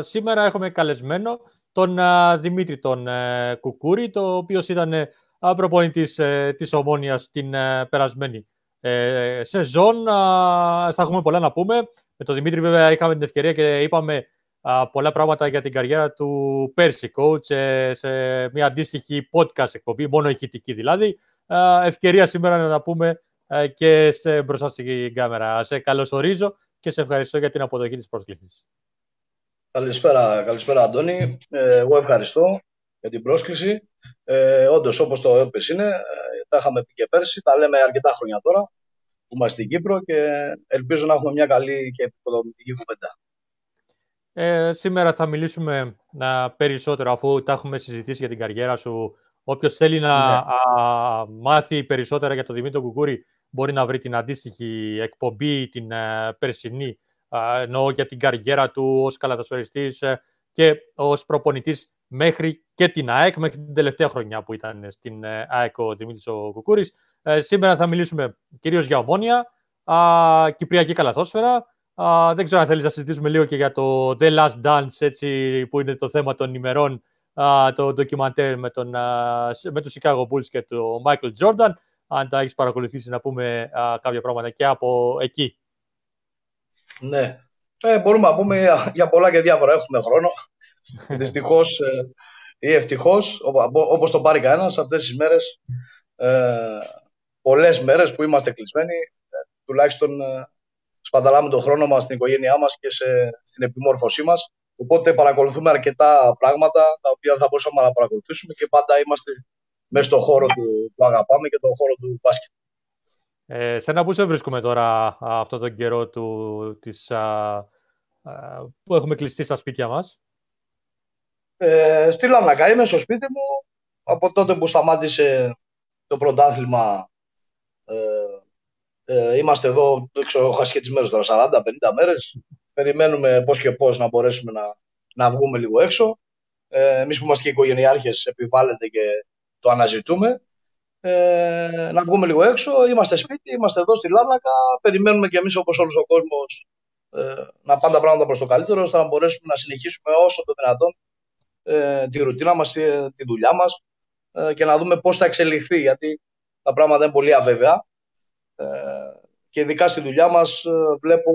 Σήμερα έχουμε καλεσμένο τον Δημήτρη τον Κουκούρη, το οποίος ήταν προπονητής της Ομόνιας την περασμένη σεζόν. Θα έχουμε πολλά να πούμε. Με τον Δημήτρη βέβαια είχαμε την ευκαιρία και είπαμε πολλά πράγματα για την καριέρα του Percy Coach σε μια αντίστοιχη podcast εκπομπή, μόνο ηχητική δηλαδή. Ευκαιρία σήμερα να τα πούμε και μπροστά στην κάμερα. Σε καλωσορίζω και σε ευχαριστώ για την αποδοχή της πρόσκλησης. Καλησπέρα Αντώνη. Εγώ ευχαριστώ για την πρόσκληση. Όντως, όπως το έπες είναι, τα είχαμε πει και πέρσι, τα λέμε αρκετά χρόνια τώρα που είμαστε στην Κύπρο και ελπίζω να έχουμε μια καλή και επικοδομητική κουβέντα. Σήμερα θα μιλήσουμε περισσότερο, αφού τα έχουμε συζητήσει για την καριέρα σου. Όποιος θέλει να μάθει περισσότερα για τον Δημήτρη Κουκούρη μπορεί να βρει την αντίστοιχη εκπομπή, την περσινή, εννοώ για την καριέρα του ως καλαθοσφαιριστής και ως προπονητής μέχρι και την ΑΕΚ, μέχρι την τελευταία χρονιά που ήταν στην ΑΕΚ ο Δημήτρης ο Κουκούρης. Σήμερα θα μιλήσουμε κυρίως για Ομόνια, κυπριακή καλαθόσφαιρα. Δεν ξέρω αν θέλεις να συζητήσουμε λίγο και για το The Last Dance, έτσι, που είναι το θέμα των ημερών, το ντοκιμαντέρ με τους Chicago Bulls και τον Michael Jordan. Αν τα έχεις παρακολουθήσει, να πούμε κάποια πράγματα και από εκεί. Ναι, μπορούμε να πούμε για πολλά και διάφορα, έχουμε χρόνο. Δυστυχώς ή ευτυχώς, όπως το πάρει κανένας, αυτές τις μέρες, πολλές μέρες που είμαστε κλεισμένοι, τουλάχιστον σπαταλάμε τον χρόνο μας στην οικογένειά μας και στην επιμόρφωσή μας. Οπότε παρακολουθούμε αρκετά πράγματα τα οποία δεν θα μπορούσαμε να παρακολουθήσουμε και πάντα είμαστε μέσα στον χώρο που αγαπάμε και τον χώρο του μπάσκετ. Σε ένα που σε βρίσκουμε τώρα αυτόν τον καιρό που έχουμε κλειστεί στα σπίτια μας? Στη Λάρνακα είμαι, στο σπίτι μου. Από τότε που σταμάτησε το πρωτάθλημα είμαστε εδώ, έχω ασχετής μέρος τώρα, 40-50 μέρες. Περιμένουμε πώς και πώς να μπορέσουμε να βγούμε λίγο έξω. Εμείς που είμαστε και οικογενειάρχες επιβάλλεται και το αναζητούμε. Να βγούμε λίγο έξω, είμαστε σπίτι, είμαστε εδώ στη Λάρνακα, περιμένουμε και εμείς όπως όλος ο κόσμος να πάνε τα πράγματα προς το καλύτερο, ώστε να μπορέσουμε να συνεχίσουμε όσο το δυνατόν τη ρουτίνα μας, τη δουλειά μας και να δούμε πώς θα εξελιχθεί, γιατί τα πράγματα είναι πολύ αβέβαια και ειδικά στη δουλειά μας βλέπω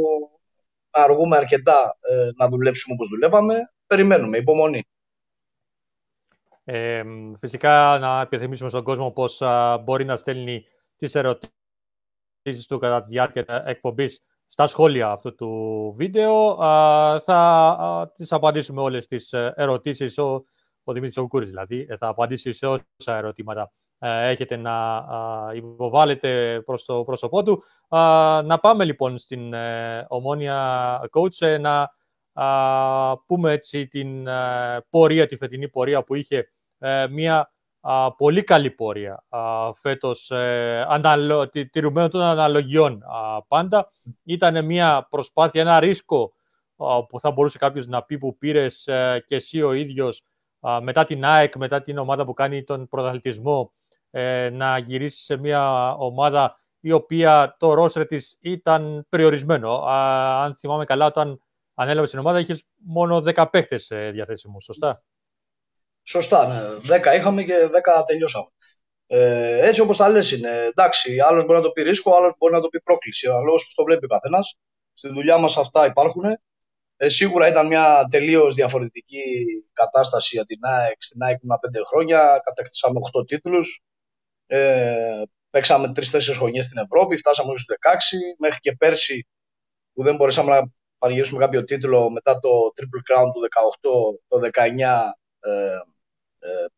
να αργούμε αρκετά να δουλέψουμε όπως δουλεύαμε. Περιμένουμε, υπομονή. Φυσικά να επιθυμίσουμε στον κόσμο πως μπορεί να στέλνει τις ερωτήσεις του κατά τη διάρκεια εκπομπής στα σχόλια αυτού του βίντεο. Θα τις απαντήσουμε όλες τις ερωτήσεις, ο Δημήτρης Κουκούρης δηλαδή θα απαντήσει σε όσα ερωτήματα έχετε να υποβάλλετε προς το πρόσωπό του. Να πάμε λοιπόν στην Ομόνια Coach, να πούμε έτσι την πορεία, τη φετινή πορεία που είχε, μια πολύ καλή πορεία φέτος, τηρουμένων των αναλογιών πάντα. Ήταν μια προσπάθεια, ένα ρίσκο που θα μπορούσε κάποιος να πει που πήρες και εσύ ο ίδιος μετά την ΑΕΚ, μετά την ομάδα που κάνει τον πρωταθλητισμό, να γυρίσει σε μια ομάδα η οποία το ρόστερ της ήταν περιορισμένο. Αν θυμάμαι καλά, όταν ανέλαβε την ομάδα, είχες μόνο 10 παίχτες διαθέσιμους, σωστά? Σωστά, ναι. 10 είχαμε και 10 τελειώσαμε. Έτσι όπως τα λες είναι. Εντάξει, άλλος μπορεί να το πει ρίσκο, άλλος μπορεί να το πει πρόκληση. Άλλος που το βλέπει ο καθένας. Στη δουλειά μας αυτά υπάρχουν. Σίγουρα ήταν μια τελείως διαφορετική κατάσταση για την ΑΕΚ. Στην ΑΕΚ ήμουν 5 χρόνια, κατακτήσαμε 8 τίτλους. Παίξαμε 3-4 χρονιές στην Ευρώπη, φτάσαμε στους 16. Μέχρι και πέρσι που δεν μπορέσαμε να πανηγυρίσουμε κάποιο τίτλο μετά το Triple Crown του 18, το 19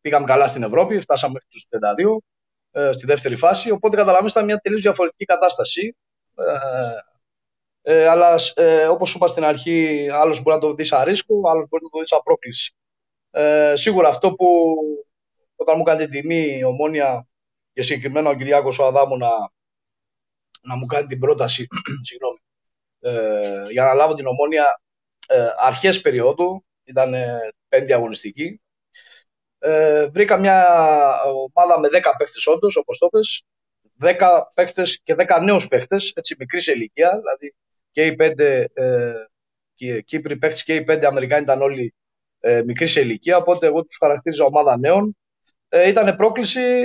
πήγαμε καλά στην Ευρώπη, φτάσαμε στους 32 στη δεύτερη φάση, οπότε καταλαβαίνετε ήταν μια τελείως διαφορετική κατάσταση. Αλλά όπως σου είπα στην αρχή, άλλος μπορεί να το δει σαν ρίσκο, άλλος μπορεί να το δει σαν πρόκληση. Σίγουρα αυτό που όταν μου κάνει την τιμή η Ομόνια και συγκεκριμένα ο Κυριάκος ο Αδάμου να μου κάνει την πρόταση συγγνώμη, για να λάβω την Ομόνια αρχές περίοδου, ήταν 5 αγωνιστική. Βρήκα μια ομάδα με 10 παίχτες όντως, όπως το πες, 10 παίχτες και 10 νέους παίχτες, έτσι μικρής ηλικία, δηλαδή και οι 5 Κύπροι παίχτες και οι 5 Αμερικάνοι ήταν όλοι μικροί σε ηλικία, οπότε εγώ τους χαρακτήριζα ομάδα νέων. Ήτανε πρόκληση,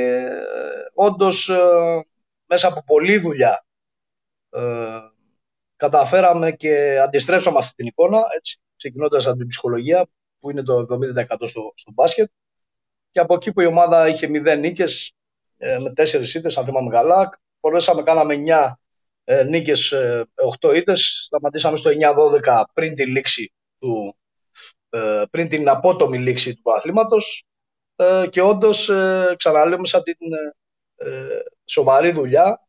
όντως μέσα από πολλή δουλειά καταφέραμε και αντιστρέψαμε αυτή την εικόνα, έτσι, ξεκινώντας από την ψυχολογία που είναι το 70% στο μπάσκετ, και από εκεί που η ομάδα είχε 0 νίκες με 4 ήττες, αν θυμάμαι καλά, μπορέσαμε, κάναμε 9 νίκες, 8 ήττες, σταματήσαμε στο 9-12 πριν την απότομη λήξη του αθλήματος. Και όντως ξαναλέμε, σαν την σοβαρή δουλειά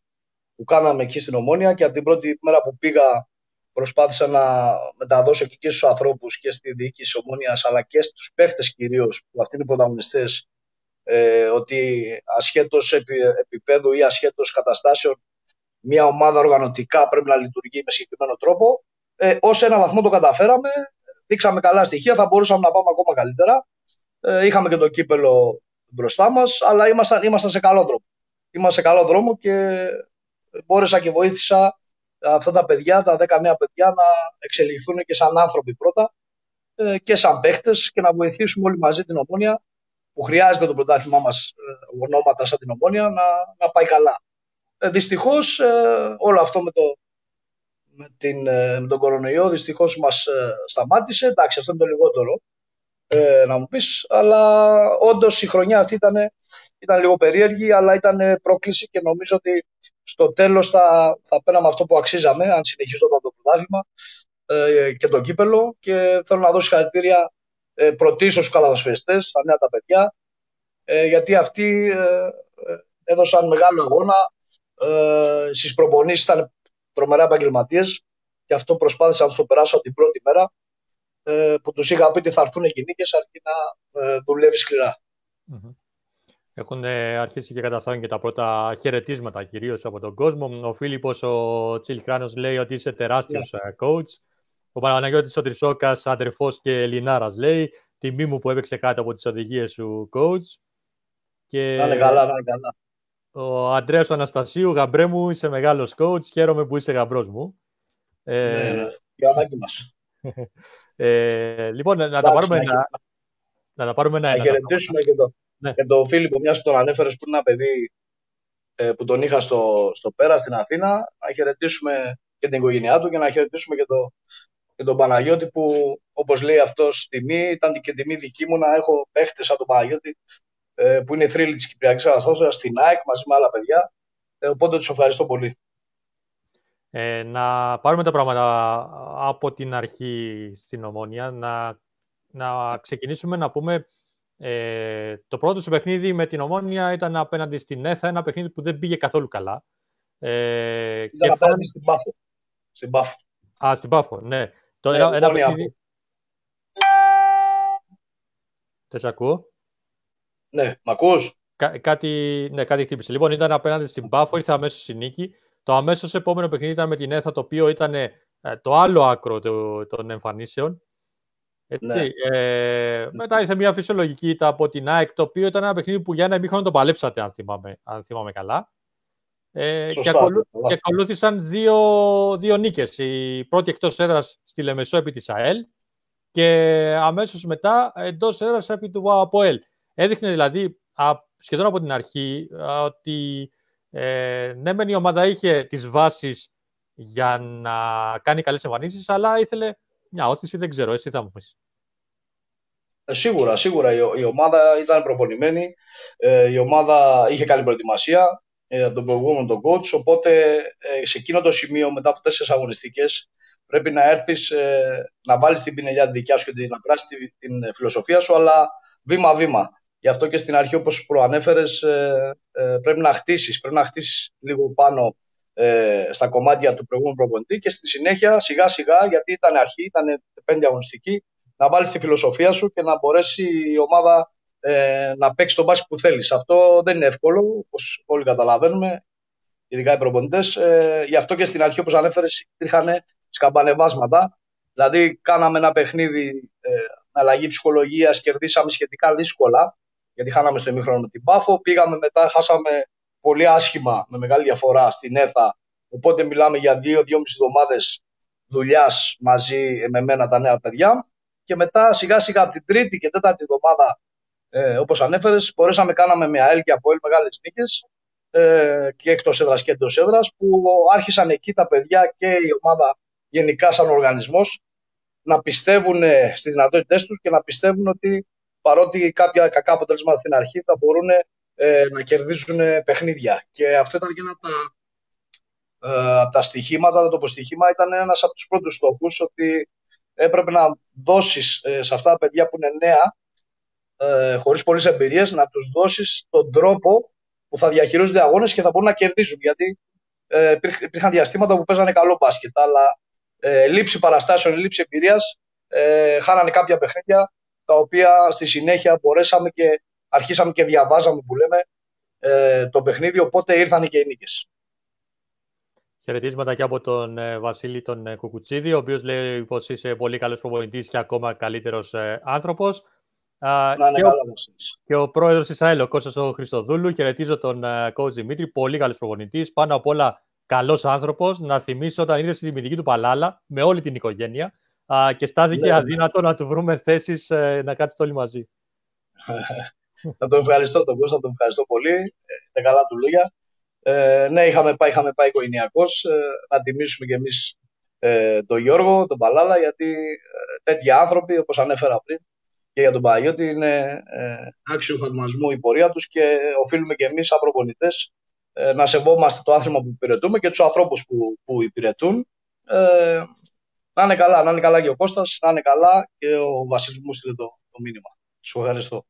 που κάναμε εκεί στην Ομόνια, και από την πρώτη μέρα που πήγα προσπάθησα να μεταδώσω και στους ανθρώπους και στη διοίκηση της Ομόνιας, αλλά και στους παίχτες κυρίως, που αυτοί είναι οι πρωταγωνιστές, ότι ασχέτως επίπεδου ή ασχέτως καταστάσεων μια ομάδα οργανωτικά πρέπει να λειτουργεί με συγκεκριμένο τρόπο. Ως ένα βαθμό το καταφέραμε, δείξαμε καλά στοιχεία, θα μπορούσαμε να πάμε ακόμα καλύτερα. Είχαμε και το κύπελο μπροστά μας, αλλά ήμασταν σε καλό δρόμο. Είμαστε σε καλό δρόμο και μπόρεσα και βοήθησα αυτά τα παιδιά, τα 10 νέα παιδιά, να εξελιχθούν και σαν άνθρωποι πρώτα και σαν παίχτες, και να βοηθήσουμε όλοι μαζί την Ομόνια, που χρειάζεται το πρωτάθλημά μας ονόματα σαν την Ομόνια, να πάει καλά. Δυστυχώς όλο αυτό με τον κορονοϊό δυστυχώς μας σταμάτησε. Εντάξει, αυτό είναι το λιγότερο να μου πεις, αλλά όντως η χρονιά αυτή ήταν λίγο περίεργη, αλλά ήταν πρόκληση, και νομίζω ότι στο τέλος θα παίρναμε αυτό που αξίζαμε, αν συνεχιζόταν το πρωτάθλημα και το κύπελο. Και θέλω να δώσω συγχαρητήρια πρωτίστως στους καλαθοσφαιριστές, στα νέα τα παιδιά, γιατί αυτοί έδωσαν μεγάλο αγώνα. Στις προπονήσεις ήταν τρομερά επαγγελματίες, και αυτό προσπάθησα να το περάσω από την πρώτη μέρα που τους είχα πει ότι θα έρθουν οι νίκες, αρκεί να δουλεύει σκληρά. Έχουν αρχίσει και καταφθάνουν και τα πρώτα χαιρετίσματα, κυρίως από τον κόσμο. Ο Φίλιππος ο Τσιλχράνος λέει ότι είσαι τεράστιος coach. Ο Παναγιώτης ο Τρισόκκας, αδερφός και Ελληνάρας, λέει, τιμή μου που έπαιξε κάτω από τις οδηγίες σου coach. Και... να είναι καλά, να είναι καλά. Ο Αντρέας Αναστασίου, γαμπρέ μου, είσαι μεγάλος coach, χαίρομαι που είσαι γαμπρός μου. Ναι, η ανάγκη μας. Λοιπόν, να τα πάρουμε ένα. Να χαιρετήσουμε και τον Φίλιππο, μιας που τον ανέφερες, που είναι ένα παιδί που τον είχα στο Πέρα, στην Αθήνα. Να χαιρετήσουμε και την οικογένειά του, και να χαιρετήσουμε και τον Παναγιώτη, που όπως λέει αυτός, τιμή, ήταν και τιμή δική μου να έχω παίχτες σαν τον Παναγιώτη, που είναι θρύλη της Κυπριακής Αναστάσεως, στην ΑΕΚ, μαζί με άλλα παιδιά. Οπότε τους ευχαριστώ πολύ. Να πάρουμε τα πράγματα από την αρχή στην Ομόνια. Να ξεκινήσουμε να πούμε, το πρώτο σου παιχνίδι με την Ομόνια ήταν απέναντι στην ΕΘΑ, ένα παιχνίδι που δεν πήγε καθόλου καλά. Ήταν απέναντι στην Πάφο. Στην Πάφο, ναι. Ένα παιχνίδι... Δεν σε ακούω. Ναι, μ' ακούς? Κάτι χτύπησε. Λοιπόν, ήταν απέναντι στην Πάφο, ήρθε αμέσως η νίκη. Το αμέσως επόμενο παιχνίδι ήταν με την ΕΘΑ, το οποίο ήταν το άλλο άκρο των εμφανίσεων. Έτσι. Ναι. Μετά ήρθε μια φυσιολογική ήττα από την ΑΕΚ, το οποίο ήταν ένα παιχνίδι που για ένα ημίχρονο τον παλέψατε, αν θυμάμαι καλά. Σωστά, και ακολούθησαν δύο νίκες. Η πρώτη εκτός έδρας στη Λεμεσό επί της ΑΕΛ, και αμέσως μετά εντός έδρας επί του ΑΠΟΕΛ. Έδειχνε δηλαδή σχεδόν από την αρχή ότι ναι, μεν η ομάδα είχε τις βάσεις για να κάνει καλές εμφανίσεις, αλλά ήθελε μια όθηση, δεν ξέρω, εσύ θα μου πεις. Σίγουρα. Η ομάδα ήταν προπονημένη, η ομάδα είχε καλή προετοιμασία από τον προηγούμενο τον coach, οπότε σε εκείνο το σημείο, μετά από 4 αγωνιστικές, πρέπει να έρθεις να βάλεις την πινελιά τη δικιά σου και να πράσεις την φιλοσοφία σου, αλλά βήμα-βήμα. Γι' αυτό και στην αρχή, όπως προανέφερες, πρέπει να χτίσεις λίγο πάνω στα κομμάτια του προηγούμενου προπονητή, και στη συνέχεια σιγά-σιγά, γιατί ήταν αρχή, ήταν 5 αγωνιστική, να βάλεις τη φιλοσοφία σου και να μπορέσει η ομάδα να παίξει τον μπάσκετ που θέλεις. Αυτό δεν είναι εύκολο, όπως όλοι καταλαβαίνουμε, ειδικά οι προπονητές. Γι' αυτό και στην αρχή, όπως ανέφερες, υπήρχαν σκαμπανεβάσματα. Δηλαδή, κάναμε ένα παιχνίδι αλλαγή ψυχολογίας, κερδίσαμε σχετικά δύσκολα, γιατί χάναμε στο ημίχρονο με την Πάφο. Πήγαμε μετά, χάσαμε πολύ άσχημα με μεγάλη διαφορά στην ΕΘΑ. Οπότε μιλάμε για 2-2,5 εβδομάδες δουλειάς μαζί με μένα τα νέα παιδιά. Και μετά σιγά σιγά από την τρίτη και τέταρτη εβδομάδα, όπως ανέφερες, μπορέσαμε, κάναμε με ΑΕΛ και ΑΠΟΕΛ μεγάλες νίκες, και εκτός έδρας και εντός έδρας, που άρχισαν εκεί τα παιδιά και η ομάδα γενικά σαν οργανισμός να πιστεύουν στις δυνατότητές τους και να πιστεύουν ότι παρότι κάποια κακά αποτελέσματα στην αρχή θα μπορούν να κερδίζουν παιχνίδια. Και αυτό ήταν και ένα από τα στοιχήματα, το στοιχήμα ήταν ένας από τους πρώτους στόχους, ότι έπρεπε να δώσεις σε αυτά τα παιδιά που είναι νέα, χωρίς πολλές εμπειρίες, να τους δώσεις τον τρόπο που θα διαχειρίζονται αγώνες και θα μπορούν να κερδίζουν. Γιατί υπήρχαν διαστήματα που παίζανε καλό μπάσκετ, αλλά λήψη παραστάσεων, λήψη εμπειρίας, χάνανε κάποια παιχνίδια, τα οποία στη συνέχεια μπορέσαμε και αρχίσαμε και διαβάζαμε, που λέμε, το παιχνίδι, οπότε ήρθαν και οι νίκες. Χαιρετίσματα και από τον Βασίλη τον Κουκουτσίδη, ο οποίος λέει πως είσαι πολύ καλός προπονητής και ακόμα καλύτερος άνθρωπος. Και ο πρόεδρος της ΑΕΛ, ο Κώστας ο Χριστοδούλου, χαιρετίζω τον coach Δημήτρη, πολύ καλός προπονητής, πάνω απ' όλα καλός άνθρωπος. Να θυμίσω όταν ήρθε στη δημιουργική του Παλάλα με όλη την οικογένεια και στάθηκε αδύνατο να του βρούμε θέσεις να κάτσει όλοι μαζί. Να τον ευχαριστώ τον Κώστα, τον ευχαριστώ πολύ, τα καλά του λόγια. Ναι, είχαμε πάει οικογενειακώς, να τιμήσουμε κι εμείς τον Γιώργο, τον Παλάλα, γιατί τέτοιοι άνθρωποι, όπως ανέφερα πριν, και για τον Παναγιώτη, είναι άξιο θαυμασμού η πορεία τους και οφείλουμε κι εμείς, σαν προπονητές, να σεβόμαστε το άθλημα που υπηρετούμε και τους ανθρώπους που υπηρετούν. Να είναι καλά και ο Κώστας, να είναι καλά και ο Βασίλης μου στείλε το μήνυμα. Τους ευχαριστώ.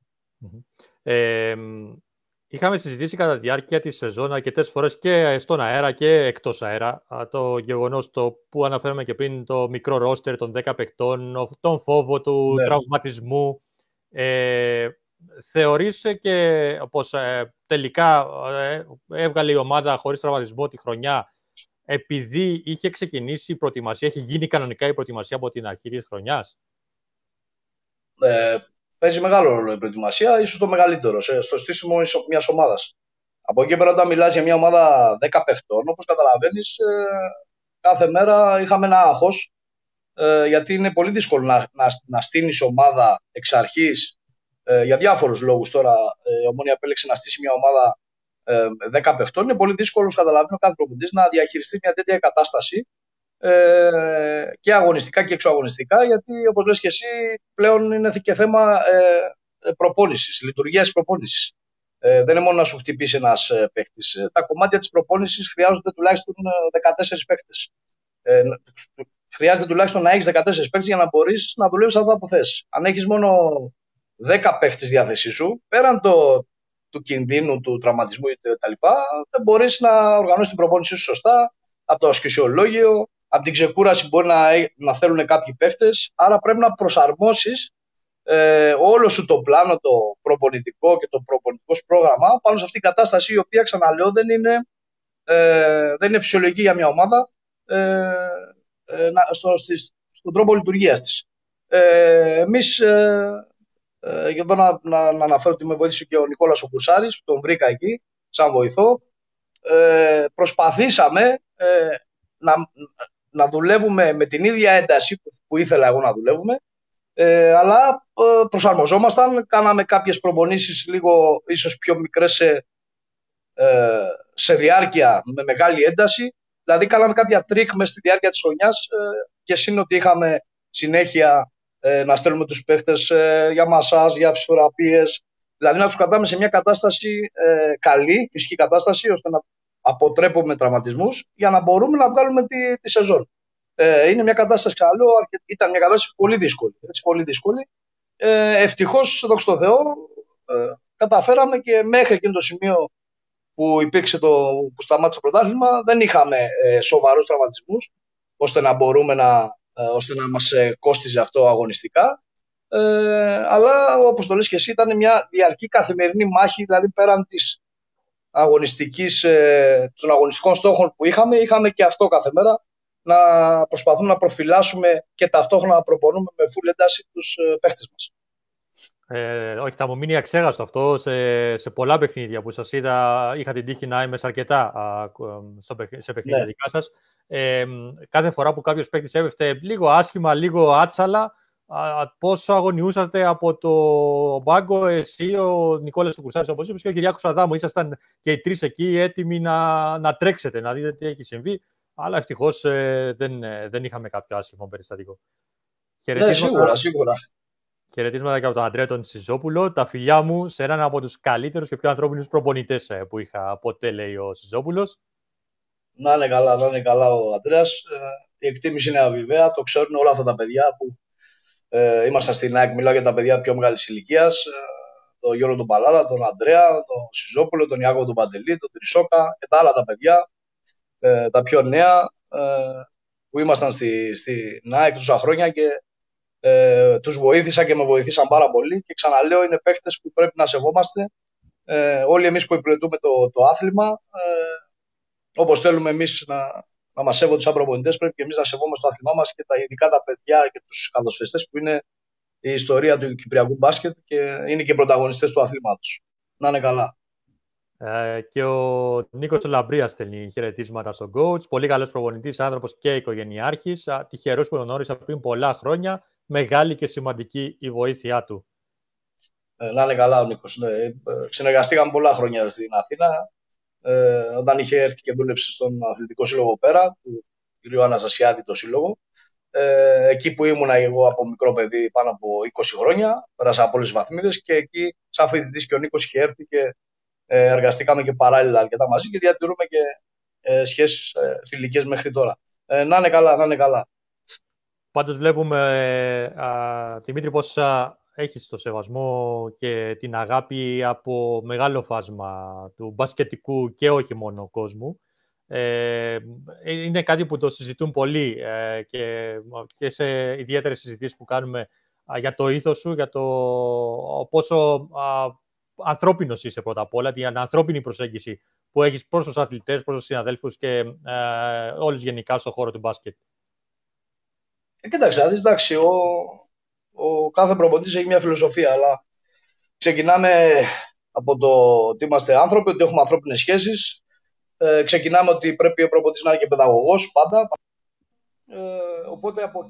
Είχαμε συζητήσει κατά τη διάρκεια της σεζόν αρκετές φορές και στον αέρα και εκτός αέρα το γεγονός το που αναφέραμε και πριν, το μικρό ρόστερ των 10 παικτών, τον φόβο του τραυματισμού. Θεωρείς και πως τελικά έβγαλε η ομάδα χωρίς τραυματισμό τη χρονιά, επειδή είχε ξεκινήσει η προετοιμασία, έχει γίνει κανονικά η προετοιμασία από την αρχή της χρονιάς? Παίζει μεγάλο ρόλο η προετοιμασία, ίσως το μεγαλύτερο, στο στήσιμο μιας ομάδας. Από εκεί πέρα, όταν μιλάς για μια ομάδα 10 παιχτών, όπως καταλαβαίνεις, κάθε μέρα είχαμε ένα άγχος, γιατί είναι πολύ δύσκολο να στείνεις ομάδα εξ αρχής, για διάφορους λόγους. Τώρα, η Ομόνια επέλεξε να στήσει μια ομάδα 10 παιχτών. Είναι πολύ δύσκολο, καταλαβαίνω, κάθε προπονητής να διαχειριστεί μια τέτοια κατάσταση, και αγωνιστικά και εξωαγωνιστικά, γιατί όπως λες και εσύ, πλέον είναι και θέμα προπόνησης, λειτουργίας προπόνησης. Δεν είναι μόνο να σου χτυπήσει ένας παίκτης. Τα κομμάτια της προπόνησης χρειάζονται τουλάχιστον 14 παίκτες. Χρειάζεται τουλάχιστον να έχεις 14 παίκτες για να μπορείς να δουλεύεις αυτά που θες. Αν έχεις μόνο 10 παίκτες διάθεσή σου, πέραν του κινδύνου, του τραυματισμού κτλ., δεν μπορείς να οργανώσεις την προπόνησή σου σωστά, από το ασκησιολόγιο, από την ξεκούραση μπορεί να θέλουν κάποιοι παίχτες. Άρα πρέπει να προσαρμόσεις όλο σου το πλάνο, το προπονητικό και το προπονητικό πρόγραμμα πάνω σε αυτήν την κατάσταση, η οποία, ξαναλέω, δεν είναι φυσιολογική για μια ομάδα στον τρόπο λειτουργίας της. Εμείς, για να αναφέρω ότι με βοήθησε και ο Νικόλας ο Κουσάρης, που τον βρήκα εκεί σαν βοηθό, προσπαθήσαμε να δουλεύουμε με την ίδια ένταση που ήθελα εγώ να δουλεύουμε, αλλά προσαρμοζόμασταν, κάναμε κάποιες προπονήσεις λίγο ίσως πιο μικρές σε διάρκεια με μεγάλη ένταση, δηλαδή κάναμε κάποια τρίκ μες στη διάρκεια της χρονιάς, και σύν ότι είχαμε συνέχεια να στέλνουμε τους παίχτες για μασάζ, για φυσιοθεραπείες, δηλαδή να τους κρατάμε σε μια κατάσταση καλή, φυσική κατάσταση, ώστε να αποτρέπουμε τραυματισμούς για να μπορούμε να βγάλουμε τη σεζόν. Είναι μια κατάσταση, ήταν μια κατάσταση πολύ δύσκολη. Έτσι, πολύ δύσκολη. Ευτυχώς, δόξα τω Θεώ, καταφέραμε και μέχρι εκείνο το σημείο που σταμάτησε το πρωτάθλημα, δεν είχαμε σοβαρούς τραυματισμούς, ώστε να μπορούμε ώστε να μας κόστιζε αυτό αγωνιστικά. Αλλά, όπως το λες και εσύ, ήταν μια διαρκή καθημερινή μάχη, δηλαδή πέραν των αγωνιστικών στόχων που είχαμε και αυτό κάθε μέρα, να προσπαθούμε να προφυλάσσουμε και ταυτόχρονα να προπονούμε με full ένταση τους παίχτες μας. Όχι, θα μου μείνει αξέχαστο αυτό σε πολλά παιχνίδια που σας είδα. Είχα την τύχη να είμαι σε αρκετά σε παιχνίδια δικά σας. κάθε φορά που κάποιος παίκτης έπεφτε λίγο άσχημα, λίγο άτσαλα, πόσο αγωνιούσατε από το μπάγκο, εσύ, ο Νικόλας Κουσάρης, όπως είπες, και ο Κυριάκος Αδάμου, ήσασταν και οι τρεις εκεί έτοιμοι να τρέξετε, να δείτε τι έχει συμβεί, αλλά ευτυχώς δεν είχαμε κάποιο άσχημο περιστατικό. Ναι, σίγουρα. Χαιρετίσματα και από τον Αντρέα τον Σιζόπουλο. Τα φιλιά μου σε έναν από τους καλύτερους και πιο ανθρώπινους προπονητές που είχα ποτέ, λέει ο Σιζόπουλος. Να είναι καλά ο Αντρέας. Η εκτίμηση είναι αβιβαία. Το ξέρουν όλα αυτά τα παιδιά που ήμασταν στην ΑΕΚ. Μιλάω για τα παιδιά πιο μεγάλης ηλικίας. Τον Γιώργο τον Παλάλα, τον Αντρέα, τον Σιζόπουλο, τον Ιάκο τον Παντελή, τον Τρισόκκα και τα άλλα τα παιδιά, τα πιο νέα, που ήμασταν στην ΑΕΚ τόσα χρόνια και τους βοήθησα και με βοήθησαν πάρα πολύ. Και ξαναλέω, είναι παίχτες που πρέπει να σεβόμαστε όλοι εμείς που υπηρετούμε το άθλημα. Όπως θέλουμε εμείς να μας σέβονται σαν προπονητές, πρέπει και εμείς να σεβόμαστε το άθλημά μας και ειδικά τα παιδιά και τους καλοσφαιριστές που είναι η ιστορία του κυπριακού μπάσκετ και είναι και πρωταγωνιστές του αθλήματος. Να είναι καλά. Και ο Νίκος Λαμπρία στέλνει χαιρετίσματα στον coach. Πολύ καλός προπονητής, άνθρωπος και οικογενειάρχης. Τυχερός που τον γνώρισα πριν πολλά χρόνια. Μεγάλη και σημαντική η βοήθειά του. Να είναι καλά ο Νίκος. Ναι. Συνεργαστήκαμε πολλά χρόνια στην Αθήνα. Όταν είχε έρθει και δούλεψε στον αθλητικό σύλλογο πέρα, του κ. Αναστασιάδη το σύλλογο, εκεί που ήμουνα εγώ από μικρό παιδί πάνω από 20 χρόνια, πέρασα από όλες τις βαθμίδες και εκεί, σαν φοιτητής, και ο Νίκος είχε έρθει και εργαστήκαμε και παράλληλα αρκετά μαζί και διατηρούμε και σχέσεις φιλικές μέχρι τώρα. Να είναι καλά. Πάντως βλέπουμε, Δημήτρη, πως έχεις το σεβασμό και την αγάπη από μεγάλο φάσμα του μπασκετικού και όχι μόνο κόσμου. Είναι κάτι που το συζητούν πολλοί και σε ιδιαίτερες συζητήσεις που κάνουμε για το ήθος σου, για το πόσο ανθρώπινος είσαι πρώτα απ' όλα, την ανθρώπινη προσέγγιση που έχεις προς τους αθλητές, προς τους συναδέλφους και όλους γενικά στον χώρο του μπάσκετ. Κοίταξε, εντάξει, ο κάθε προπονητής έχει μια φιλοσοφία, αλλά ξεκινάμε από το ότι είμαστε άνθρωποι, ότι έχουμε ανθρώπινες σχέσεις. Ξεκινάμε ότι πρέπει ο προπονητής να είναι και παιδαγωγός πάντα. Οπότε από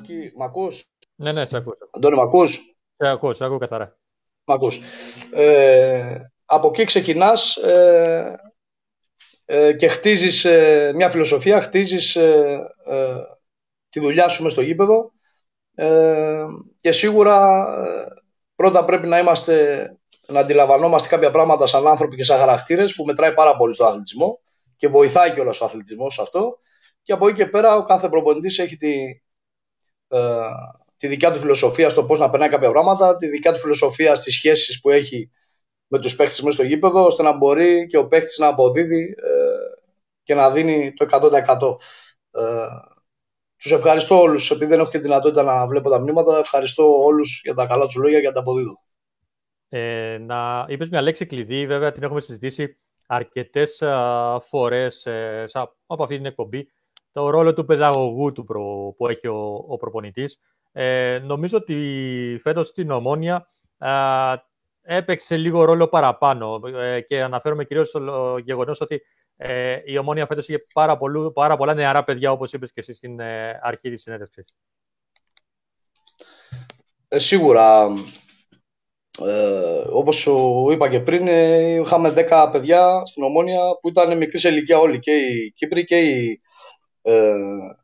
εκεί... Μ' ακούς? Ναι, σε ακούω. Αντώνη, μ' ακούς? Σε ακούω καθαρά. Μ' ακούς. Από εκεί ξεκινάς... και χτίζεις μια φιλοσοφία, χτίζεις τη δουλειά σου μες στο γήπεδο και σίγουρα πρώτα πρέπει να αντιλαμβανόμαστε κάποια πράγματα σαν άνθρωποι και σαν χαρακτήρες που μετράει πάρα πολύ στον αθλητισμό και βοηθάει κιόλας ο αθλητισμός σε αυτό, και από εκεί και πέρα ο κάθε προπονητής έχει τη δικιά του φιλοσοφία στο πώς να περνάει κάποια πράγματα, τη δικιά του φιλοσοφία στις σχέσεις που έχει με τους παίχτες μέσα στο γήπεδο, ώστε να μπορεί και ο παίχτης να αποδίδει και να δίνει το 100%. Τους ευχαριστώ όλους, επειδή δεν έχω και δυνατότητα να βλέπω τα μνήματα, ευχαριστώ όλους για τα καλά τους λόγια, για τα αποδίδω. Είπες μια λέξη κλειδί, βέβαια την έχουμε συζητήσει αρκετές φορές από αυτή την εκπομπή, το ρόλο του παιδαγωγού που έχει ο προπονητής. Νομίζω ότι φέτος στην Ομόνια έπαιξε λίγο ρόλο παραπάνω και αναφέρομαι κυρίως στο γεγονός ότι η Ομόνια φέτος είχε πάρα πολλά νεαρά παιδιά, όπως είπες και εσύ στην αρχή της συνέντευξης. Σίγουρα, όπως σου είπα και πριν, είχαμε 10 παιδιά στην Ομόνια που ήταν μικρή σε ηλικία όλοι, και οι Κύπροι και οι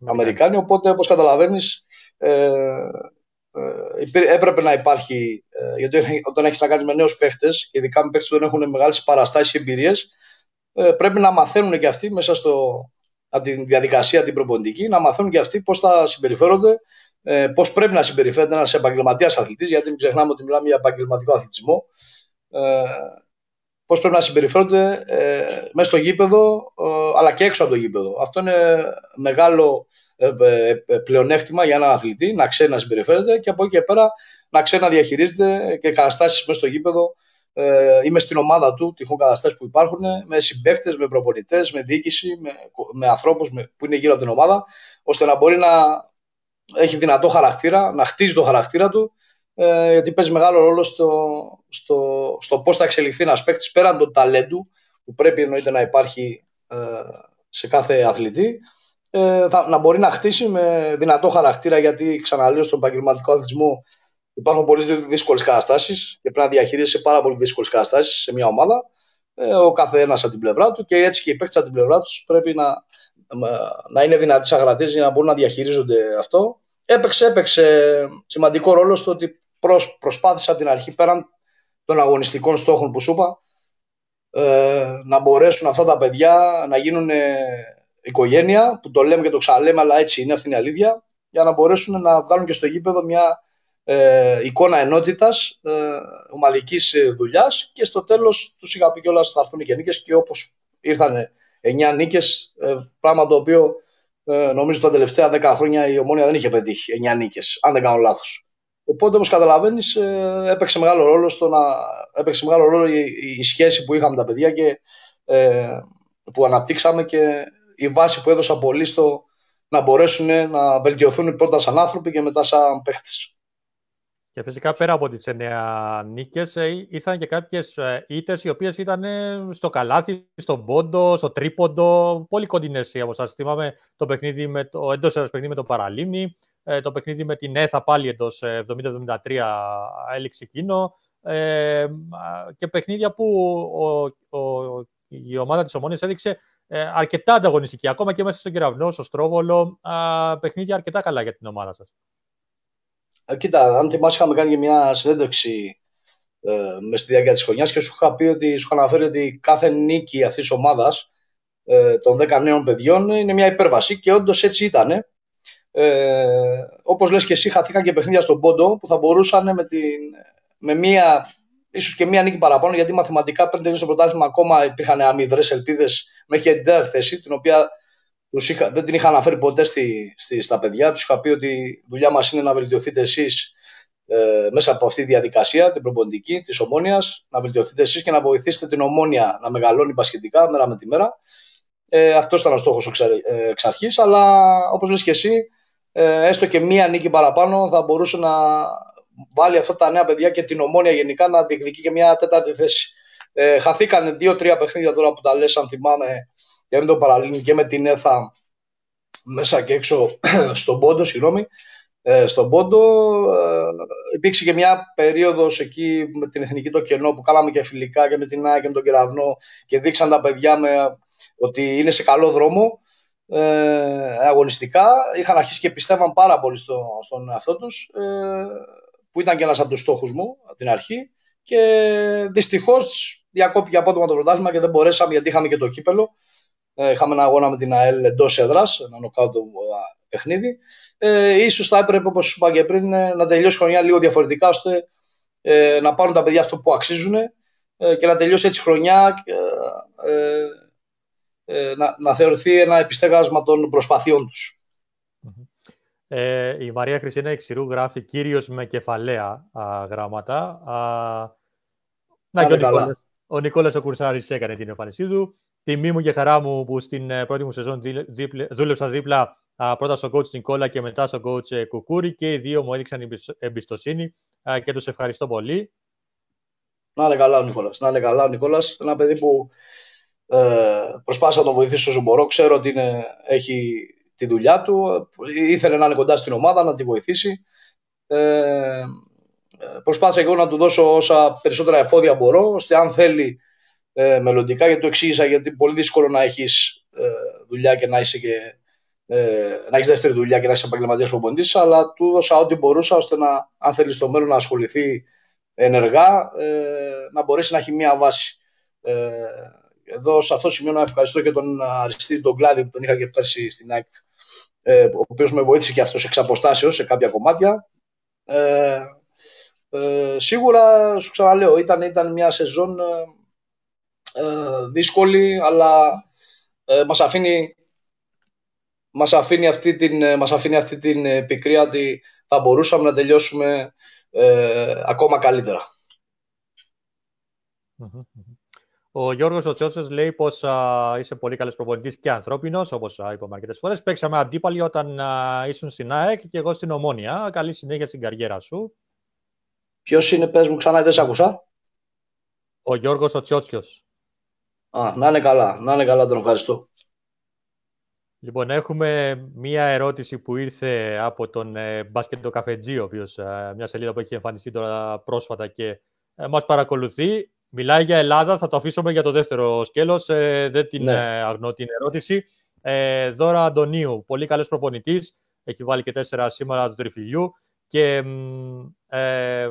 Αμερικάνοι, οπότε όπως καταλαβαίνεις... έπρεπε να υπάρχει, γιατί όταν έχεις να κάνεις με νέους παίχτες, ειδικά με παίχτες που δεν έχουν μεγάλες παραστάσεις και εμπειρίες, πρέπει να μαθαίνουν και αυτοί μέσα από τη διαδικασία την προπονητική, να μαθαίνουν και αυτοί πώς θα συμπεριφέρονται, πώς πρέπει να συμπεριφέρεται ένας επαγγελματίας αθλητής, γιατί μην ξεχνάμε ότι μιλάμε για επαγγελματικό αθλητισμό, πώς πρέπει να συμπεριφέρονται μέσα στο γήπεδο αλλά και έξω από το γήπεδο. Αυτό είναι μεγάλο πλεονέκτημα για έναν αθλητή, να ξέρει να συμπεριφέρεται και από εκεί και πέρα να ξέρει να διαχειρίζεται και καταστάσεις μέσα στο γήπεδο ή μες στην ομάδα του, τυχόν καταστάσεις που υπάρχουν, με συμπαίκτες, με προπονητές, με διοίκηση, με ανθρώπους που είναι γύρω από την ομάδα, ώστε να μπορεί να έχει δυνατό χαρακτήρα, να χτίζει το χαρακτήρα του, γιατί παίζει μεγάλο ρόλο στο πώς θα εξελιχθεί ένας παίκτης πέραν των ταλέντου που πρέπει εννοείται να υπάρχει σε κάθε αθλητή, να μπορεί να χτίσει με δυνατό χαρακτήρα, γιατί ξαναλέω στον επαγγελματικό αθλητισμό υπάρχουν πολλές δύσκολες καταστάσεις και πρέπει να διαχειρίζεσαι πάρα πολύ δύσκολες καταστάσεις σε μια ομάδα, ο καθένας από την πλευρά του, και έτσι και οι παίκτες από την πλευρά τους πρέπει να είναι δυνατοί αγρατές για να μπορούν να διαχειρίζονται αυτό. Έπαιξε σημαντικό ρόλο στο ότι προσπάθησα από την αρχή, πέραν των αγωνιστικών στόχων που σου είπα, να μπορέσουν αυτά τα παιδιά να γίνουν οικογένεια, που το λέμε και το ξαναλέμε, αλλά έτσι είναι, αυτή είναι η αλήθεια, για να μπορέσουν να βγάλουν και στο γήπεδο μια εικόνα ενότητας, ομαδικής δουλειάς, και στο τέλος τους είχα πει κιόλας ότι θα έρθουν και νίκες, και όπως ήρθαν 9 νίκες, πράγμα το οποίο νομίζω τα τελευταία 10 χρόνια η Ομόνια δεν είχε πετύχει 9 νίκες, αν δεν κάνω λάθος. Οπότε, όπως καταλαβαίνεις, έπαιξε μεγάλο ρόλο, έπαιξε μεγάλο ρόλο η σχέση που είχαμε τα παιδιά και που αναπτύξαμε, και η βάση που έδωσα πολύ στο να μπορέσουν να βελτιωθούν πρώτα σαν άνθρωποι και μετά σαν παίχτες. Και φυσικά πέρα από τις 9 νίκες ήρθαν και κάποιες ήττες οι οποίες ήταν στο καλάθι, στον πόντο, στο τρίποντο, πολύ κοντινές οι αποστάσεις. Θυμάμαι το παιχνίδι εντός έδρας παιχνίδι με τον Παραλίμνη, το παιχνίδι με την ΕΘΑ πάλι εντός 70-73 έληξε εκείνο, και παιχνίδια που η ομάδα της Ομόνιας έδειξε αρκετά ανταγωνιστική, ακόμα και μέσα στον Κεραυνό, στο Στρόβολο, παιχνίδια αρκετά καλά για την ομάδα σας. Κοίτα, αν θυμάσαι, είχαμε κάνει και μια συνέντευξη με στη διάρκεια της χρονιάς και σου είχα πει ότι σου είχα αναφέρει ότι κάθε νίκη αυτής της ομάδας των 10 νέων παιδιών είναι μια υπέρβαση, και όντως έτσι ήταν. Όπως λες και εσύ, χαθήκαν και παιχνίδια στον πόντο που θα μπορούσαν με μία, ίσως και μία νίκη παραπάνω, γιατί μαθηματικά πριν τελειώσει το πρωτάθλημα ακόμα υπήρχαν αμυδρές ελπίδες μέχρι την τέταρτη θέση, την οποία δεν την είχα αναφέρει ποτέ στα παιδιά. Τους είχα πει ότι η δουλειά μας είναι να βελτιωθείτε εσείς μέσα από αυτή τη διαδικασία, την προπονητική της Ομόνιας, να βελτιωθείτε εσείς και να βοηθήσετε την Ομόνια να μεγαλώνει πασχετικά μέρα με τη μέρα. Αυτός ήταν ο στόχος εξ αρχής, αλλά όπως λες και εσύ, έστω και μία νίκη παραπάνω θα μπορούσε να βάλει αυτά τα νέα παιδιά και την Ομόνια γενικά να διεκδικεί και μια τέταρτη θέση. Χαθήκανε 2-3 παιχνίδια τώρα που τα λες, αν θυμάμαι, και με τον Παραλίνη και με την ΕΘΑ μέσα και έξω στον πόντο, στον πόντο. Υπήρξε και μια περίοδος εκεί με την Εθνική το κενό που κάναμε και φιλικά και με την ΑΕΚ και με τον Κεραυνό και δείξαν τα παιδιά ότι είναι σε καλό δρόμο αγωνιστικά. Είχαν αρχίσει και πιστεύαν πάρα πολύ στον εαυτό τους, που ήταν και ένας από τους στόχους μου από την αρχή, και δυστυχώς διακόπηκε απότομα το πρωτάθλημα και δεν μπορέσαμε, γιατί είχαμε και το κύπελο. Είχαμε ένα αγώνα με την ΑΕΛ εντός έδρας, ένα νοκάουτ παιχνίδι. Ίσως θα έπρεπε, όπως σου είπα και πριν, να τελειώσει η χρονιά λίγο διαφορετικά, ώστε να πάρουν τα παιδιά αυτό που αξίζουν και να τελειώσει έτσι η χρονιά, να θεωρηθεί ένα επιστέγασμα των προσπαθειών τους. Η Μαρία Χριστίνα Εξηρού γράφει «Κύριος με κεφαλαία» γράμματα. Να, και ο Νικόλας Κουσάρης έκανε την εμφάνισή του. Τιμή μου και χαρά μου που στην πρώτη μου σεζόν δούλεψα δίπλα πρώτα στον coach Νικόλα και μετά στον coach Κουκούρη, και οι δύο μου έδειξαν εμπιστοσύνη και τους ευχαριστώ πολύ. Να είναι καλά ο Νικόλας. Ένα παιδί που προσπάθησα να τον βοηθήσω όσο μπορώ. Ξέρω ότι έχει τη δουλειά του. Ήθελε να είναι κοντά στην ομάδα, να τη βοηθήσει. Προσπάθησα εγώ να του δώσω όσα περισσότερα εφόδια μπορώ, ώστε αν θέλει μελλοντικά, γιατί το εξήγησα, γιατί πολύ δύσκολο να έχεις δουλειά και να έχεις δεύτερη δουλειά και να είσαι επαγγελματίας προπονητής, αλλά του δώσα ό,τι μπορούσα, ώστε να, αν θέλει στο μέλλον να ασχοληθεί ενεργά, να μπορέσει να έχει μία βάση. Εδώ σε αυτό το σημείο να ευχαριστώ και τον Αριστίδη τον Κλάδη που τον είχα και πέρσι στην ΑΕΚ, ο οποίος με βοήθησε και αυτός εξ αποστάσεως σε κάποια κομμάτια. Σίγουρα, σου ξαναλέω, ήταν μια σεζόν δύσκολη, αλλά μας αφήνει αυτή την πικρία ότι θα μπορούσαμε να τελειώσουμε ακόμα καλύτερα. Ο Γιώργος Οτσότσιος λέει πως είσαι πολύ καλός προπονητής και ανθρώπινος, όπως είπαμε αρκετές φορές. Παίξαμε αντίπαλοι όταν ήσουν στην ΑΕΚ και εγώ στην Ομόνια. Καλή συνέχεια στην καριέρα σου. Ποιος είναι, πες μου ξανά, δεν σ' άκουσα. Ο Γιώργος Οτσότσιος. Να είναι καλά, να είναι καλά, τον ευχαριστώ. Λοιπόν, έχουμε μία ερώτηση που ήρθε από τον Μπάσκετο Καφετζή, ο οποίος, μια σελίδα που έχει εμφανιστεί τώρα πρόσφατα και μας παρακολουθεί. Μιλάει για Ελλάδα, θα το αφήσουμε για το δεύτερο σκέλος, δεν την αγνώ την ερώτηση. Δώρα Αντωνίου, πολύ καλός προπονητής, έχει βάλει και 4 σήμερα του τριφυλιού και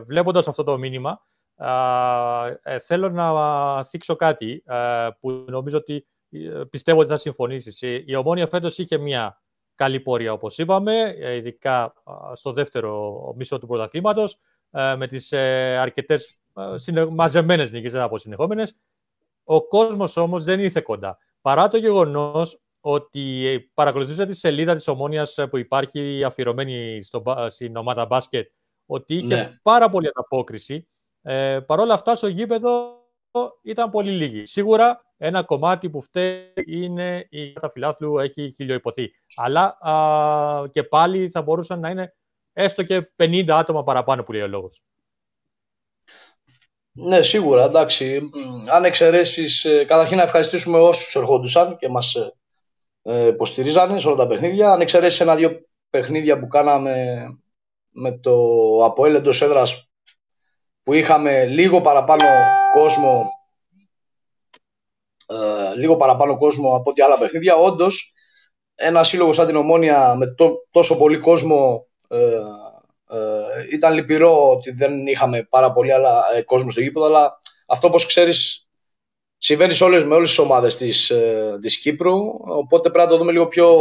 βλέποντας αυτό το μήνυμα, θέλω να θίξω κάτι που νομίζω ότι πιστεύω ότι θα συμφωνήσεις. Η Ομόνια φέτος είχε μια καλή πορεία, όπως είπαμε, ειδικά στο δεύτερο μισό του πρωταθλήματος, με τις αρκετές μαζεμένες νίκες, δεν θα πω συνεχόμενες. Ο κόσμος όμως δεν ήρθε κοντά. Παρά το γεγονός ότι παρακολουθούσα τη σελίδα της Ομόνιας που υπάρχει αφιερωμένη στην ομάδα μπάσκετ, ότι είχε πάρα πολύ ανταπόκριση. Παρόλα αυτά στο γήπεδο ήταν πολύ λίγοι. Σίγουρα ένα κομμάτι που φταίει είναι η κατά φιλάθλου, έχει χιλιοϋποθεί. Αλλά και πάλι θα μπορούσαν να είναι έστω και 50 άτομα παραπάνω που λέει ο λόγος. Ναι, σίγουρα, εντάξει. Αν εξαιρέσεις, καταρχήν να ευχαριστήσουμε όσους ερχόντουσαν και μας υποστηρίζανε σε όλα τα παιχνίδια. Αν εξαιρέσεις ένα-δύο παιχνίδια που κάναμε με το ΑΠΟΕΛ εντός έδρας, που είχαμε λίγο παραπάνω κόσμο από ό,τι άλλα παιχνίδια, όντως ένα σύλλογο σαν την Ομόνια με τόσο πολύ κόσμο, ήταν λυπηρό ότι δεν είχαμε πάρα πολύ κόσμο στο γήπεδο, αλλά αυτό, όπως ξέρεις, συμβαίνει με όλες τις ομάδες της Κύπρου, οπότε πρέπει να το δούμε λίγο πιο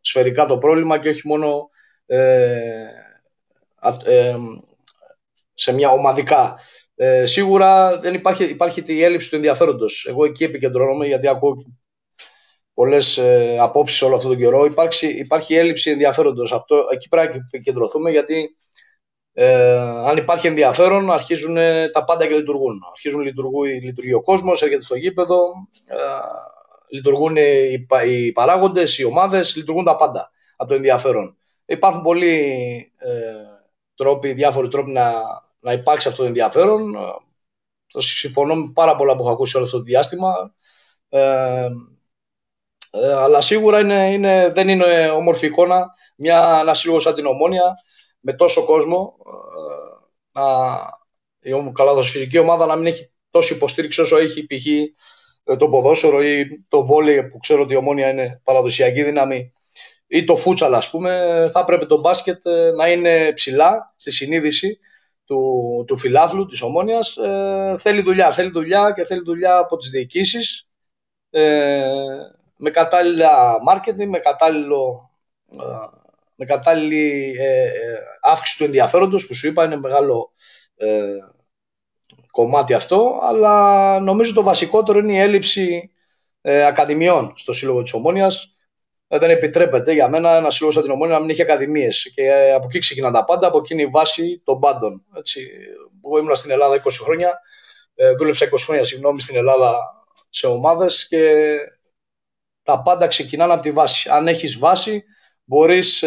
σφαιρικά το πρόβλημα και όχι μόνο σε μια ομαδικά. Σίγουρα δεν υπάρχει η έλλειψη του ενδιαφέροντος. Εγώ εκεί επικεντρώνομαι, γιατί ακούω πολλές απόψεις όλο αυτόν τον καιρό. Υπάρχει έλλειψη ενδιαφέροντος. Αυτό, εκεί πρέπει να επικεντρωθούμε, γιατί αν υπάρχει ενδιαφέρον, αρχίζουν τα πάντα και λειτουργούν. Λειτουργεί ο κόσμος, έρχεται στο γήπεδο, λειτουργούν οι παράγοντες, οι ομάδες, λειτουργούν τα πάντα από το ενδιαφέρον. Υπάρχουν πολλοί διάφοροι τρόποι να υπάρξει αυτό το ενδιαφέρον. Το συμφωνώ με πάρα πολλά που έχω ακούσει όλο αυτό το διάστημα. Αλλά σίγουρα δεν είναι όμορφη εικόνα ένα σύλλογο σαν την Ομόνια με τόσο κόσμο, η καλαθοσφαιρική ομάδα να μην έχει τόση υποστήριξη όσο έχει π.χ. το ποδόσφαιρο ή το βόλεϊ, που ξέρω ότι η Ομόνια είναι παραδοσιακή δύναμη, ή το φούτσαλ, ας πούμε. Θα πρέπει το μπάσκετ να είναι ψηλά στη συνείδηση του φιλάθλου της Ομόνιας. Θέλει δουλειά από τις διοικήσεις, με κατάλληλα marketing, με κατάλληλη αύξηση του ενδιαφέροντος, που σου είπα είναι μεγάλο κομμάτι αυτό, αλλά νομίζω το βασικότερο είναι η έλλειψη ακαδημιών στο σύλλογο της Ομόνιας. Δεν επιτρέπεται για μένα ένα σύλλογο σαν την Ομόνια να μην έχει ακαδημίες. Και από εκεί ξεκινάνε τα πάντα, από εκεί είναι η βάση των πάντων. Εγώ ήμουν στην Ελλάδα 20 χρόνια, δούλεψα 20 χρόνια στην Ελλάδα σε ομάδες, και τα πάντα ξεκινάνε από τη βάση. Αν έχεις βάση, μπορείς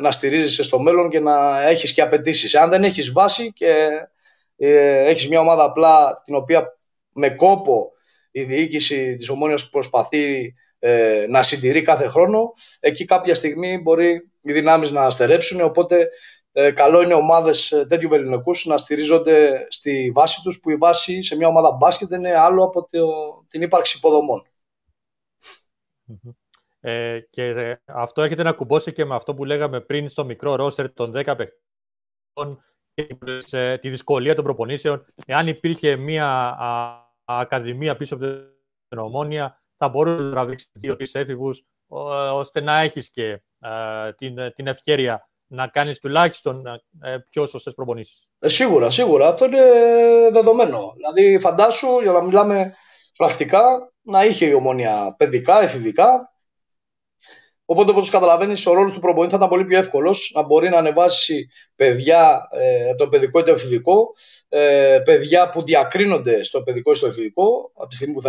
να στηρίζεσαι στο μέλλον και να έχεις και απαιτήσεις. Αν δεν έχεις βάση και έχεις μια ομάδα απλά την οποία με κόπο η διοίκηση της Ομόνιας προσπαθεί να συντηρεί κάθε χρόνο, εκεί κάποια στιγμή μπορεί οι δυνάμεις να αστερέψουν, οπότε καλό είναι ομάδες τέτοιου βεληνικούς να στηρίζονται στη βάση τους, που η βάση σε μια ομάδα μπάσκετ δεν είναι άλλο από την ύπαρξη υποδομών. Και αυτό έρχεται να κουμπώσει και με αυτό που λέγαμε πριν στο μικρό ρόστερ των 10 παιχτών και τη δυσκολία των προπονήσεων. Εάν υπήρχε μια ακαδημία πίσω από την Ομόνια, θα μπορούσε να τραβήξει 2-3 έφηβους, ώστε να έχεις και την ευκαιρία να κάνεις τουλάχιστον πιο σωστές προπονήσεις. Σίγουρα. Αυτό είναι δεδομένο. Δηλαδή, φαντάσου, για να μιλάμε πρακτικά, να είχε η Ομόνια παιδικά, εφηβικά. Οπότε, όπως καταλαβαίνεις, ο ρόλος του προπονητή θα ήταν πολύ πιο εύκολος, να μπορεί να ανεβάσει παιδιά, το παιδικό ή το εφηβικό, παιδιά που διακρίνονται στο παιδικό ή στο εφηβικό, από τη στιγμή που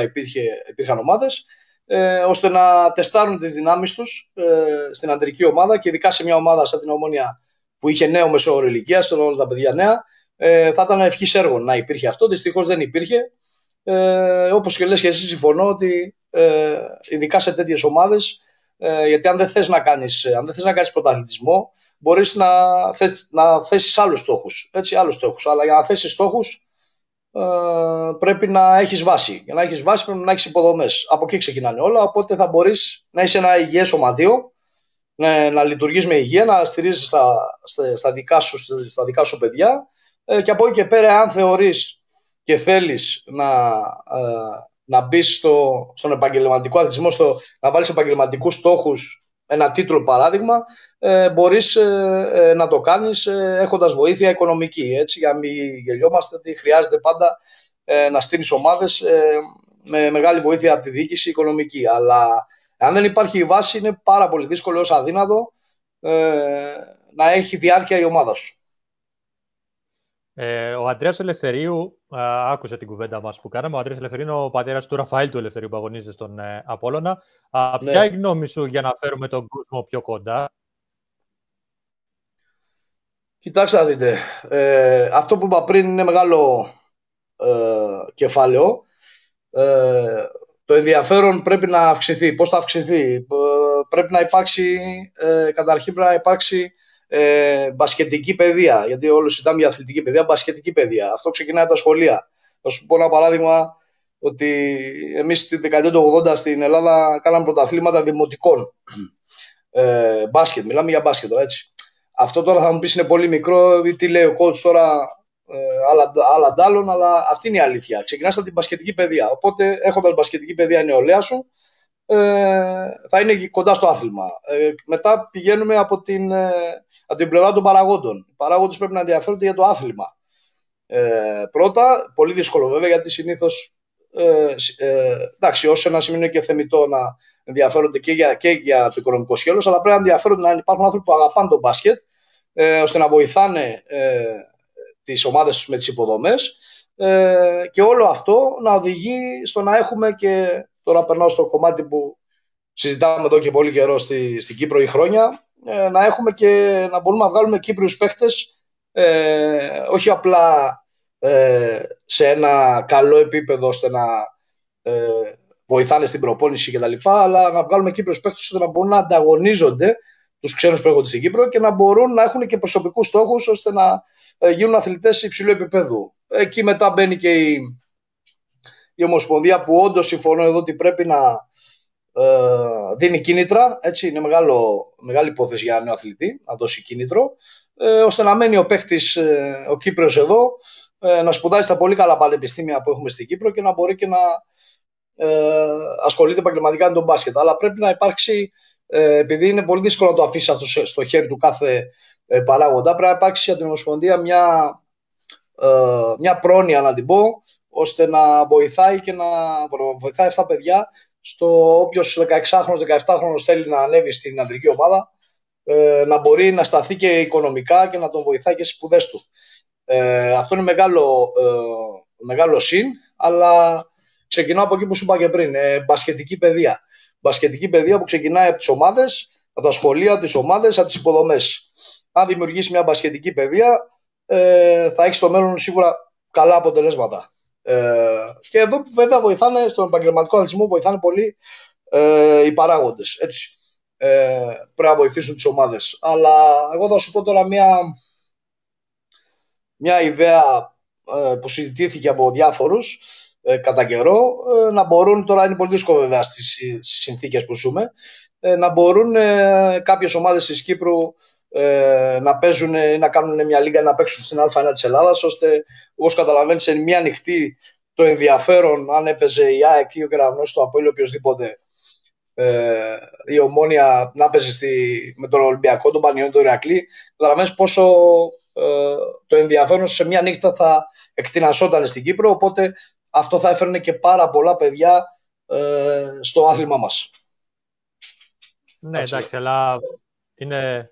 υπήρχαν ομάδες, ώστε να τεστάρουν τις δυνάμεις τους στην αντρική ομάδα, και ειδικά σε μια ομάδα σαν την Ομόνια που είχε νέο μεσόωρο ηλικία, σε όλα τα παιδιά νέα, θα ήταν ευχής έργων να υπήρχε αυτό. Δυστυχώς δεν υπήρχε. όπως και λες και εσύ, συμφωνώ ότι ειδικά σε τέτοιες ομάδες, γιατί αν δεν θες να κάνεις πρωταθλητισμό, μπορείς να θέσεις άλλους στόχους, έτσι, άλλους στόχους. Αλλά για να θέσεις στόχους πρέπει να έχεις βάση. Για να έχεις βάση πρέπει να έχεις υποδομές. Από εκεί ξεκινάνε όλα, οπότε θα μπορείς να είσαι ένα υγιές σωματείο, να λειτουργείς με υγεία, να στηρίζεις στα δικά σου παιδιά, και από εκεί και πέρα, αν θεωρείς και θέλεις να μπεις στον επαγγελματικό αθλητισμό, να βάλεις επαγγελματικούς στόχους, ένα τίτλο παράδειγμα, μπορείς να το κάνεις έχοντας βοήθεια οικονομική. Έτσι, για να μην γελιόμαστε, ότι χρειάζεται πάντα να στείλεις ομάδες με μεγάλη βοήθεια από τη διοίκηση οικονομική. Αλλά αν δεν υπάρχει η βάση, είναι πάρα πολύ δύσκολο έως αδύνατο να έχει διάρκεια η ομάδα σου. Ο Αντρέας Ελευθερίου, άκουσε την κουβέντα μας που κάναμε. Ο Αντρέας Ελευθερίου είναι ο πατέρας του Ραφαήλ του Ελευθερίου που αγωνίζεται στον Απόλλωνα. Ναι. Ποια η γνώμη σου για να φέρουμε τον κόσμο πιο κοντά? Κοιτάξτε να δείτε. Αυτό που είπα πριν είναι μεγάλο κεφάλαιο. Το ενδιαφέρον πρέπει να αυξηθεί. Πώς θα αυξηθεί? Πρέπει να υπάρξει, καταρχήν πρέπει να υπάρξει μπασκετική παιδεία, γιατί όλοι συζητάμε για αθλητική παιδεία, μπασκετική παιδεία. Αυτό ξεκινάει από τα σχολεία. Θα σου πω ένα παράδειγμα, ότι εμείς τη δεκαετία του 80 στην Ελλάδα κάναμε πρωταθλήματα δημοτικών. Μπάσκετ, μιλάμε για μπάσκετ, έτσι. Αυτό τώρα θα μου πεις είναι πολύ μικρό, ή τι λέει ο coach τώρα, άλλα ντάλλον, αλλά αυτή είναι η αλήθεια. Ξεκινάς από την μπασκετική παιδεία. Οπότε έχοντας μπασκετική παιδεία νεολαία σου, θα είναι κοντά στο άθλημα. Μετά πηγαίνουμε από την πλευρά των παραγόντων. Οι παράγοντες πρέπει να ενδιαφέρονται για το άθλημα. Πρώτα, πολύ δύσκολο βέβαια, γιατί συνήθως εντάξει, όσο ένα σημείο είναι και θεμητό να ενδιαφέρονται και για το οικονομικό σκέλος, αλλά πρέπει να ενδιαφέρονται, να υπάρχουν άνθρωποι που αγαπάνε τον μπάσκετ, ώστε να βοηθάνε τις ομάδες τους με τις υποδομές, και όλο αυτό να οδηγεί στο να έχουμε και... Τώρα περνάω στο κομμάτι που συζητάμε εδώ και πολύ καιρό στην Κύπρο ή χρόνια, να έχουμε και να μπορούμε να βγάλουμε Κύπριους παίχτες, όχι απλά σε ένα καλό επίπεδο ώστε να βοηθάνε στην προπόνηση κτλ., αλλά να βγάλουμε Κύπριους παίχτες ώστε να μπορούν να ανταγωνίζονται τους ξένους που έρχονται στην Κύπρο και να μπορούν να έχουν και προσωπικούς στόχους ώστε να γίνουν αθλητές υψηλού επίπεδου. Εκεί μετά μπαίνει και η Ομοσπονδία, που όντως συμφωνώ εδώ ότι πρέπει να δίνει κίνητρα, έτσι, είναι μεγάλη υπόθεση για νέο αθλητή, να δώσει κίνητρο, ώστε να μένει ο παίχτης, ο Κύπριος εδώ, να σπουδάζει στα πολύ καλά πανεπιστήμια που έχουμε στην Κύπρο και να μπορεί και να ασχολείται επαγγελματικά με τον μπάσκετ. Αλλά πρέπει να υπάρξει, επειδή είναι πολύ δύσκολο να το αφήσει αυτό στο χέρι του κάθε παράγοντα, πρέπει να υπάρξει από την Ομοσπονδία μια πρόνοια, να την πω, ώστε να βοηθάει και να βοηθάει αυτά τα παιδιά, στο όποιος 16χρονος, 17χρονος θέλει να ανέβει στην αντρική ομάδα, να μπορεί να σταθεί και οικονομικά και να τον βοηθάει και στις σπουδές του. Αυτό είναι μεγάλο συν, αλλά ξεκινάω από εκεί που σου είπα και πριν, μπασκετική παιδεία. Μπασκετική παιδεία που ξεκινάει από τις ομάδες, από τα σχολεία, από τις ομάδες, από τις υποδομές. Αν δημιουργήσει μια μπασκετική παιδεία, θα έχει στο μέλλον σίγουρα καλά αποτελέσματα. Και εδώ βέβαια βοηθάνε στον επαγγελματικό αθλητισμό, βοηθάνε πολύ οι παράγοντες, έτσι. Πρέπει να βοηθήσουν τις ομάδες. Αλλά εγώ θα σου πω τώρα μια ιδέα που συζητήθηκε από διάφορους κατά καιρό, να μπορούν, τώρα είναι πολύ δύσκολο βέβαια στις συνθήκες που ζούμε, να μπορούν κάποιες ομάδες της Κύπρου να παίζουν ή να κάνουν μια λίγα, να παίξουν στην Α1 της Ελλάδας, ώστε, όπως καταλαβαίνεις, σε μια νυχτή το ενδιαφέρον, αν έπαιζε η ΑΕΚ ή ο Κεραυνός, το ΑΠΟΕΛ, οποιοδήποτε, η Ομόνια να παίζει με τον Ολυμπιακό, τον Πανιόνιο, τον Ηρακλή, καταλαβαίνεις πόσο το ενδιαφέρον σε μια νύχτα θα εκτινασόταν στην Κύπρο. Οπότε αυτό θα έφερνε και πάρα πολλά παιδιά στο άθλημά μας. Ναι, εντάξει, αλλά είναι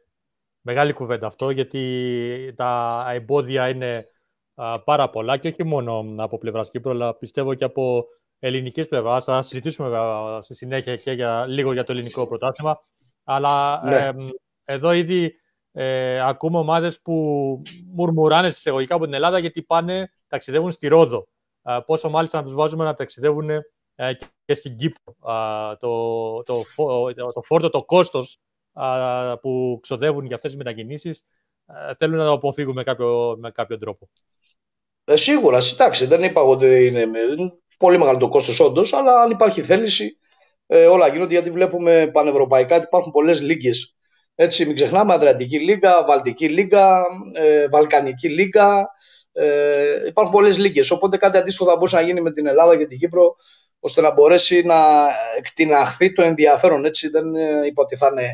μεγάλη κουβέντα αυτό, γιατί τα εμπόδια είναι πάρα πολλά και όχι μόνο από πλευράς Κύπρου, αλλά πιστεύω και από ελληνικής πλευράς. Θα συζητήσουμε στη συνέχεια και λίγο για το ελληνικό πρωτάθλημα. Αλλά ναι, εδώ ήδη ακούμε ομάδες που μουρμουράνε στις εισαγωγικά από την Ελλάδα, γιατί πάνε, ταξιδεύουν στη Ρόδο. πόσο μάλιστα να τους βάζουμε να ταξιδεύουν και στην Κύπρο. Το φόρτο, το κόστος που ξοδεύουν για αυτές τις μετακινήσεις, θέλουν να το αποφύγουν με κάποιο τρόπο. Σίγουρα, εντάξει, δεν είπα ότι είναι πολύ μεγάλο το κόστος όντως, αλλά αν υπάρχει θέληση, όλα γίνονται, γιατί βλέπουμε πανευρωπαϊκά ότι υπάρχουν πολλές λίγες. Έτσι, μην ξεχνάμε, Αδριατική Λίγκα, Βαλτική Λίγκα, Βαλκανική Λίγκα, υπάρχουν πολλές λίγες. Οπότε κάτι αντίστοιχο θα μπορούσε να γίνει με την Ελλάδα και την Κύπρο, ώστε να μπορέσει να εκτιναχθεί το ενδιαφέρον. Έτσι, δεν είπα ότι θα είναι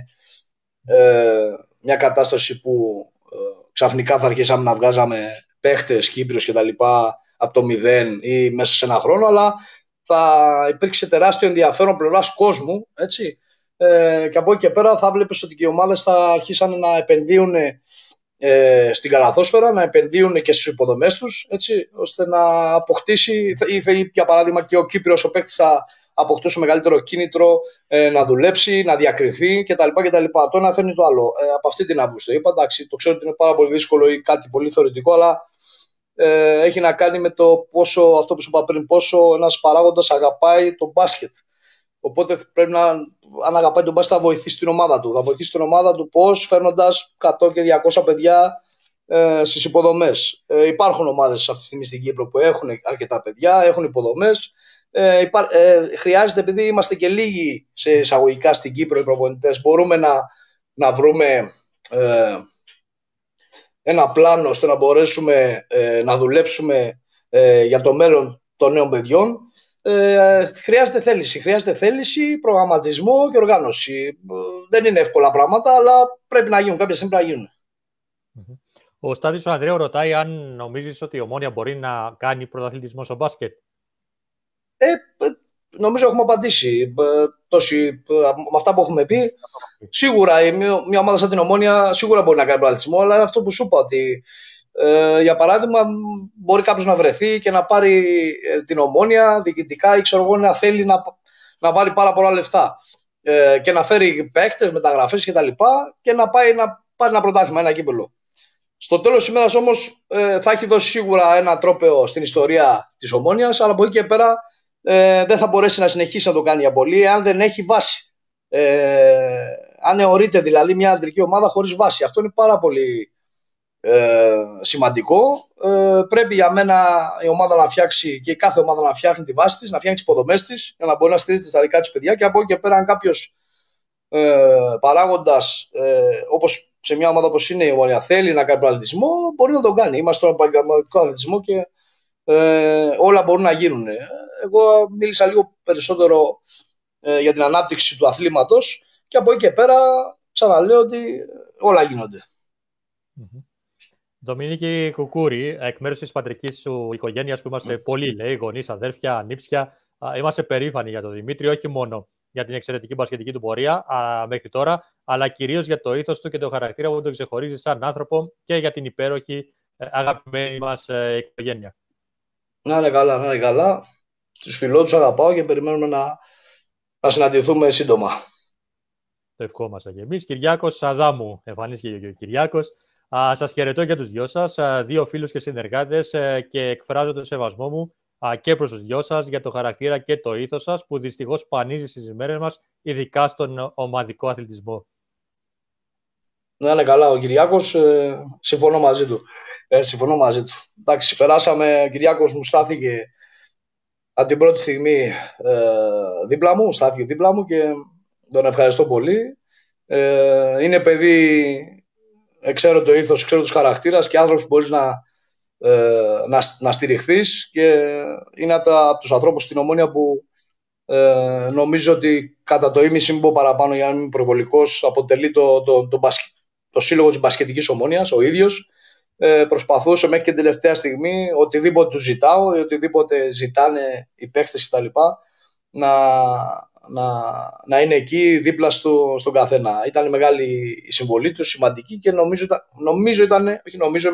μια κατάσταση που ξαφνικά θα αρχίσαμε να βγάζαμε παίχτες, Κύπριος και τα λοιπά από το μηδέν ή μέσα σε ένα χρόνο, αλλά θα υπήρξε τεράστιο ενδιαφέρον πλευράς κόσμου, έτσι. Και από εκεί και πέρα θα βλέπεις ότι και οι ομάδες θα αρχίσαν να επενδύουν στην καλαθόσφαιρα, να επενδύουν και στις υποδομές τους, έτσι, ώστε να αποκτήσει, ή για παράδειγμα και ο Κύπριος ο παίκτης θα αποκτήσει μεγαλύτερο κίνητρο να δουλέψει, να διακριθεί κτλ. Το ένα φέρνει το άλλο. Από αυτή την άποψη το είπα. Εντάξει, το ξέρω ότι είναι πάρα πολύ δύσκολο ή κάτι πολύ θεωρητικό, αλλά έχει να κάνει με το πόσο, αυτό που σου είπα πριν, πόσο ένας παράγοντας αγαπάει το μπάσκετ. Οπότε πρέπει να, αν αγαπάει τον μπάσκετ, θα βοηθήσει την ομάδα του. Θα βοηθήσει την ομάδα του πώς, φέρνοντας 100 και 200 παιδιά στις υποδομές. Υπάρχουν ομάδες αυτή τη στιγμή στην Κύπρο που έχουν αρκετά παιδιά, έχουν υποδομές. Χρειάζεται, επειδή είμαστε και λίγοι σε εισαγωγικά στην Κύπρο οι προπονητές, μπορούμε να βρούμε ένα πλάνο ώστε να μπορέσουμε να δουλέψουμε για το μέλλον των νέων παιδιών. Χρειάζεται θέληση, προγραμματισμό και οργάνωση. Δεν είναι εύκολα πράγματα, αλλά πρέπει να γίνουν κάποια στιγμή, να γίνουν. Ο Στάδης ο Ανδρέου ρωτάει αν νομίζεις ότι η Ομόνια μπορεί να κάνει πρωταθλητισμό στο μπάσκετ. Νομίζω έχουμε απαντήσει με αυτά που έχουμε πει. Σίγουρα μια ομάδα σαν την Ομόνια σίγουρα μπορεί να κάνει πρωταθλητισμό, αλλά αυτό που σου είπα ότι για παράδειγμα μπορεί κάποιος να βρεθεί και να πάρει την Ομόνια διοικητικά ή ξέρω εγώ να θέλει να βάλει πάρα πολλά λεφτά και να φέρει παίκτες, μεταγραφές κτλ. Και να πάει να πάρει ένα πρωτάθλημα, ένα κύπελλο. Στο τέλος της ημέρας όμως θα έχει δώσει σίγουρα ένα τρόπαιο στην ιστορία της Ομόνιας, αλλά από εκεί και πέρα δεν θα μπορέσει να συνεχίσει να το κάνει για πολύ αν δεν έχει βάση. Αν αιωρείται δηλαδή μια αντρική ομάδα χωρίς βάση. Αυτό είναι πάρα πολύ σημαντικό. Πρέπει για μένα η ομάδα να φτιάξει και η κάθε ομάδα να φτιάχνει τη βάση της, να φτιάχνει τις υποδομές της για να μπορεί να στηρίζεται στα δικά της παιδιά. Και από εκεί και πέρα, αν κάποιος παράγοντας όπως σε μια ομάδα όπως είναι η Ομόνια θέλει να κάνει πρωταθλητισμό, μπορεί να τον κάνει. Είμαστε στον επαγγελματικό αθλητισμό και όλα μπορούν να γίνουν. Εγώ μίλησα λίγο περισσότερο για την ανάπτυξη του αθλήματος και από εκεί και πέρα ξαναλέω ότι όλα γίνονται. Δομινίκη Κουκούρη, εκ μέρους της πατρικής σου οικογένειας που είμαστε πολλοί, λέει, γονείς, αδέρφια, ανήψια, είμαστε περήφανοι για τον Δημήτρη, όχι μόνο για την εξαιρετική μπασκετική του πορεία μέχρι τώρα, αλλά κυρίως για το ήθος του και το χαρακτήρα που τον ξεχωρίζει σαν άνθρωπο και για την υπέροχη αγαπημένη μας οικογένεια. Να είναι καλά, να είναι καλά. Τους φιλώ, τους αγαπάω και περιμένουμε να συναντηθούμε σύντομα. Το ευχόμαστε και εμείς. Κυριάκος Αδάμου, εμφανίστηκε και ο Κυριάκος. Σας χαιρετώ για τους δυο σας, δύο φίλους και συνεργάτες, και εκφράζω τον σεβασμό μου και προς τους δυο σας για το χαρακτήρα και το ήθος σας που δυστυχώς πανίζει στις ημέρες μας, ειδικά στον ομαδικό αθλητισμό. Να είναι καλά, ο Κυριάκος, συμφωνώ μαζί του. Συμφωνώ μαζί του. Εντάξει, περάσαμε, ο Κυριάκος μου στάθηκε από την πρώτη στιγμή δίπλα μου, στάθηκε δίπλα μου και τον ευχαριστώ πολύ. Είναι παιδί... Ξέρω το ήθος, ξέρω τους χαρακτήρας και άνθρωπος που μπορείς να στηριχθείς και είναι από τους ανθρώπους στην Ομόνια που νομίζω ότι κατά το ήμιση, μην πω παραπάνω για να είμαι προβολικός, αποτελεί το σύλλογο της μπασκετικής Ομόνιας, ο ίδιος. Προσπαθούσε μέχρι και την τελευταία στιγμή οτιδήποτε του ζητάω ή οτιδήποτε ζητάνε οι παίχτες κτλ. Να είναι εκεί δίπλα στον καθένα. Ήταν μεγάλη η συμβολή του, σημαντική και είμαι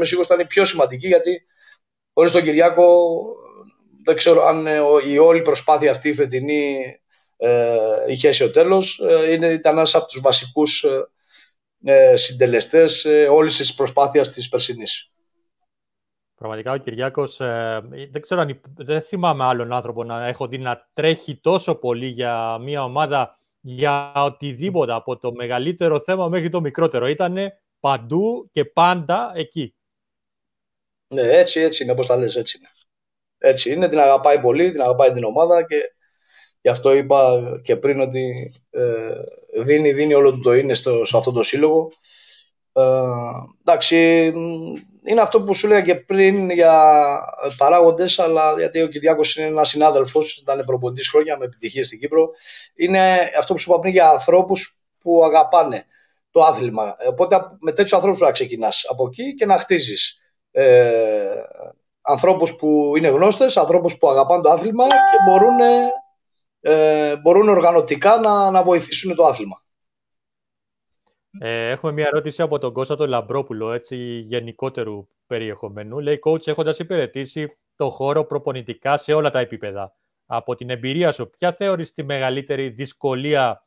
σίγουρος ήταν η πιο σημαντική, γιατί χωρίς τον Κυριάκο δεν ξέρω αν η όλη προσπάθεια αυτή η φετινή είχε έσει ο τέλος. Ήταν ένας από τους βασικούς συντελεστές όλης της προσπάθειας της περσινής. Πραγματικά ο Κυριάκος, δεν ξέρω αν δεν θυμάμαι άλλον άνθρωπο να έχω δει να τρέχει τόσο πολύ για μια ομάδα, για οτιδήποτε, από το μεγαλύτερο θέμα μέχρι το μικρότερο. Ήτανε παντού και πάντα εκεί. Ναι, έτσι είναι, όπως τα λες, έτσι είναι. Έτσι είναι, την αγαπάει πολύ, την αγαπάει την ομάδα και γι' αυτό είπα και πριν ότι δίνει όλο του το είναι σε αυτό το σύλλογο. Εντάξει, είναι αυτό που σου λέγα και πριν για παράγοντες, αλλά γιατί ο Κυριάκος είναι ένας συνάδελφος, ήταν προπονητής χρόνια με επιτυχία στην Κύπρο. Είναι αυτό που σου είπα πριν για ανθρώπους που αγαπάνε το άθλημα. Οπότε με τέτοιους ανθρώπους να ξεκινάς από εκεί και να χτίζεις. Ανθρώπους που είναι γνώστες, ανθρώπους που αγαπάνε το άθλημα και μπορούν οργανωτικά να βοηθήσουν το άθλημα. Έχουμε μια ερώτηση από τον Κώστα τον Λαμπρόπουλο, έτσι γενικότερου περιεχομένου. Λέει, coach, έχοντας υπηρετήσει το χώρο προπονητικά σε όλα τα επίπεδα, από την εμπειρία σου, ποια θεωρείς τη μεγαλύτερη δυσκολία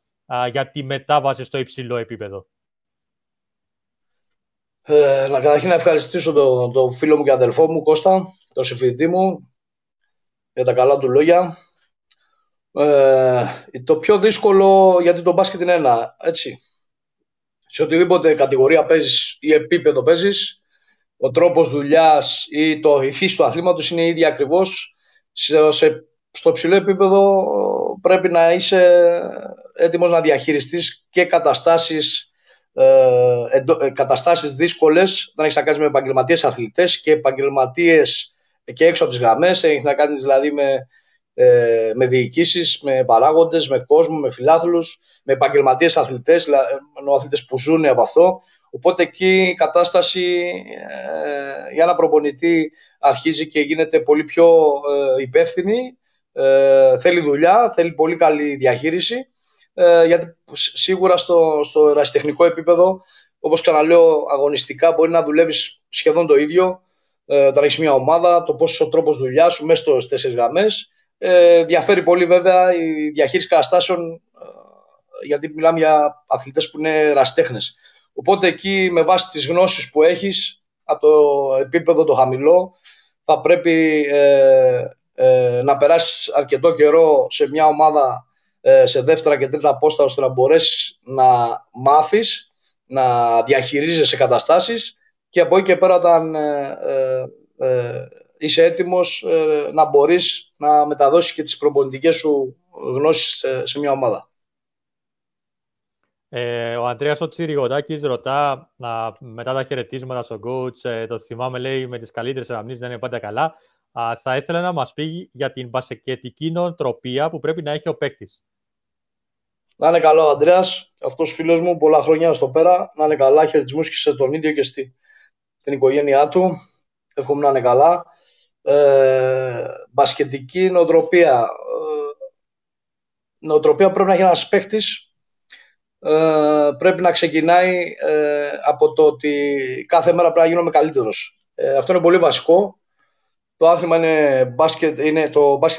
για τη μετάβαση στο υψηλό επίπεδο? Καταρχήν να ευχαριστήσω τον φίλο μου και αδελφό μου Κώστα, τον συμφοιτητή μου, για τα καλά του λόγια. Το πιο δύσκολο, γιατί το μπάσκετ είναι ένα, έτσι. Σε οτιδήποτε κατηγορία παίζεις ή επίπεδο παίζεις, ο τρόπος δουλειάς ή η φύση του αθλήματος είναι ίδια ακριβώς. Στο ψηλό επίπεδο πρέπει να είσαι έτοιμος να διαχειριστείς και καταστάσεις δύσκολες, όταν έχεις να κάνεις με επαγγελματίες αθλητές και επαγγελματίες και έξω από τις γραμμές, έχεις να κάνεις δηλαδή με διοικήσεις, με παράγοντες, με κόσμο, με φιλάθλους, με επαγγελματίες αθλητές, αθλητές που ζουν από αυτό. Οπότε εκεί η κατάσταση για ένα προπονητή αρχίζει και γίνεται πολύ πιο υπεύθυνη, θέλει δουλειά, θέλει πολύ καλή διαχείριση, γιατί σίγουρα στο ερασιτεχνικό επίπεδο, όπως ξαναλέω, αγωνιστικά μπορεί να δουλεύεις σχεδόν το ίδιο, όταν έχεις μια ομάδα, το πόσο τρόπος δουλειάς σου μέσα στις 4 γραμμές. Διαφέρει πολύ βέβαια η διαχείριση καταστάσεων, γιατί μιλάμε για αθλητές που είναι ερασιτέχνες. Οπότε εκεί με βάση τις γνώσεις που έχεις από το επίπεδο το χαμηλό θα πρέπει να περάσεις αρκετό καιρό σε μια ομάδα σε δεύτερα και τρίτα πόστα, ώστε να μπορέσεις να μάθεις να διαχειρίζεσαι καταστάσεις και από εκεί και πέρα όταν είσαι έτοιμος να μπορείς να μεταδώσεις και τις προπονητικές σου γνώσεις σε μια ομάδα. Ο Αντρέας ο Τσιριγοντάκης ρωτά, μετά τα χαιρετίσματα στον coach, το θυμάμαι, λέει, με τις καλύτερες αναμνήσεις, δεν είναι πάντα καλά. Θα ήθελα να μας πει για την μπασκετική νοοτροπία που πρέπει να έχει ο παίκτης. Να είναι καλό ο Αντρέας, αυτός φίλος μου, πολλά χρόνια στο πέρα. Να είναι καλά, χαιρετισμούς και σε τον ίδιο και στην οικογένειά του. Εύχομαι να είναι καλά. Μπασκετική νοοτροπία. Νοοτροπία πρέπει να έχει ένας παίκτης. Πρέπει να ξεκινάει από το ότι κάθε μέρα πρέπει να γίνομαι καλύτερος. Αυτό είναι πολύ βασικό. Το άθλημα είναι μπάσκετ, είναι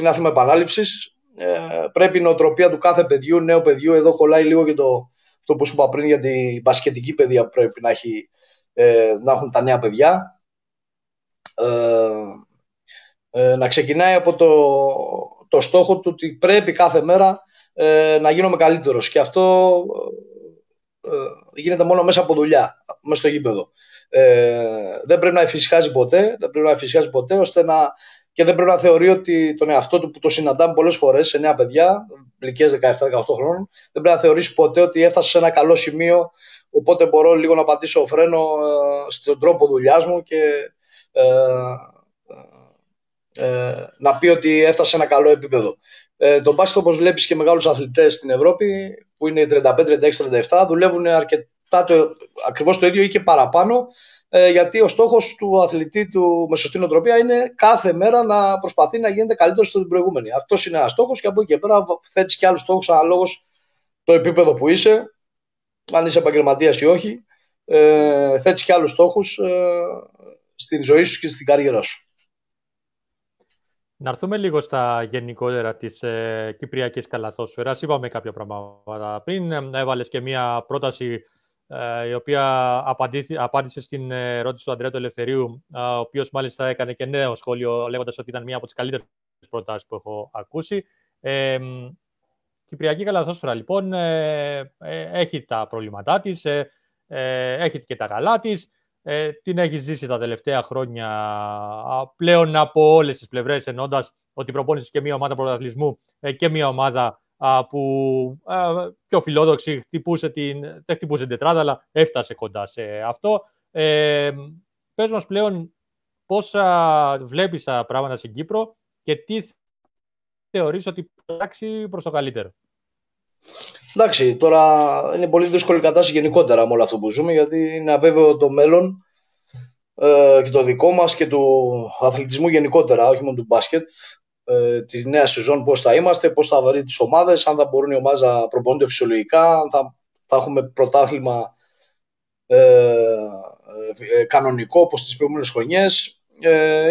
άθλημα επανάληψης. Πρέπει η νοοτροπία του κάθε παιδιού, νέου παιδιού, εδώ κολλάει λίγο και το που σου είπα πριν για την μπασκετική παιδεία που πρέπει να έχουν τα νέα παιδιά. Να ξεκινάει από το στόχο του ότι πρέπει κάθε μέρα να γίνομαι καλύτερος και αυτό γίνεται μόνο μέσα από δουλειά, μέσα στο γήπεδο. Δεν πρέπει να εφησυχάζει ποτέ, ώστε να, και δεν πρέπει να θεωρεί ότι τον εαυτό του που το συναντάμε πολλές φορές σε νέα παιδιά, ηλικίες 17-18 χρόνων, δεν πρέπει να θεωρήσει ποτέ ότι έφτασε σε ένα καλό σημείο, οπότε μπορώ λίγο να πατήσω φρένο στον τρόπο δουλειάς μου και να πει ότι έφτασε σε ένα καλό επίπεδο. Το μπάσκετ, όπως βλέπεις και μεγάλους αθλητές στην Ευρώπη, που είναι 35, 36, 37, δουλεύουν ακριβώς το ίδιο ή και παραπάνω, γιατί ο στόχος του αθλητή του με σωστή νοοτροπία είναι κάθε μέρα να προσπαθεί να γίνεται καλύτερος στον προηγούμενη. Αυτός είναι ένας στόχος και από εκεί και πέρα θέτεις και άλλους στόχους αναλόγως το επίπεδο που είσαι, αν είσαι επαγγελματίας ή όχι, θέτεις και άλλους στόχους στην ζωή σου και στην καριέρα σου. Να έρθουμε λίγο στα γενικότερα της κυπριακής καλαθόσφαιρας. Είπαμε κάποια πράγματα πριν. Έβαλες και μία πρόταση η οποία απάντησε στην ερώτηση του Αντρέα του Ελευθερίου, ο οποίος μάλιστα έκανε και νέο σχόλιο λέγοντας ότι ήταν μία από τις καλύτερες προτάσεις που έχω ακούσει. Κυπριακή καλαθόσφαιρα λοιπόν έχει τα προβλήματά της, έχει και τα καλά της, την έχει ζήσει τα τελευταία χρόνια πλέον από όλες τις πλευρές, εννοώντας ότι προπόνησε και μία ομάδα πρωταθλισμού και μία ομάδα που πιο φιλόδοξη δεν χτυπούσε την τετράδα, αλλά έφτασε κοντά σε αυτό. Πες μας πλέον πόσα βλέπεις τα πράγματα στην Κύπρο και τι θεωρείς ότι πράξει προς το καλύτερο. Εντάξει, τώρα είναι πολύ δύσκολη κατάσταση γενικότερα με όλο αυτό που ζούμε, γιατί είναι αβέβαιο το μέλλον και το δικό μας και του αθλητισμού γενικότερα, όχι μόνο του μπάσκετ. Τη νέα σεζόν, πώς θα είμαστε, πώς θα βαρύνει τις ομάδες, αν θα μπορούν οι ομάδες να προπονούνται φυσιολογικά, αν θα έχουμε πρωτάθλημα κανονικό όπως τις προηγούμενες χρονιές.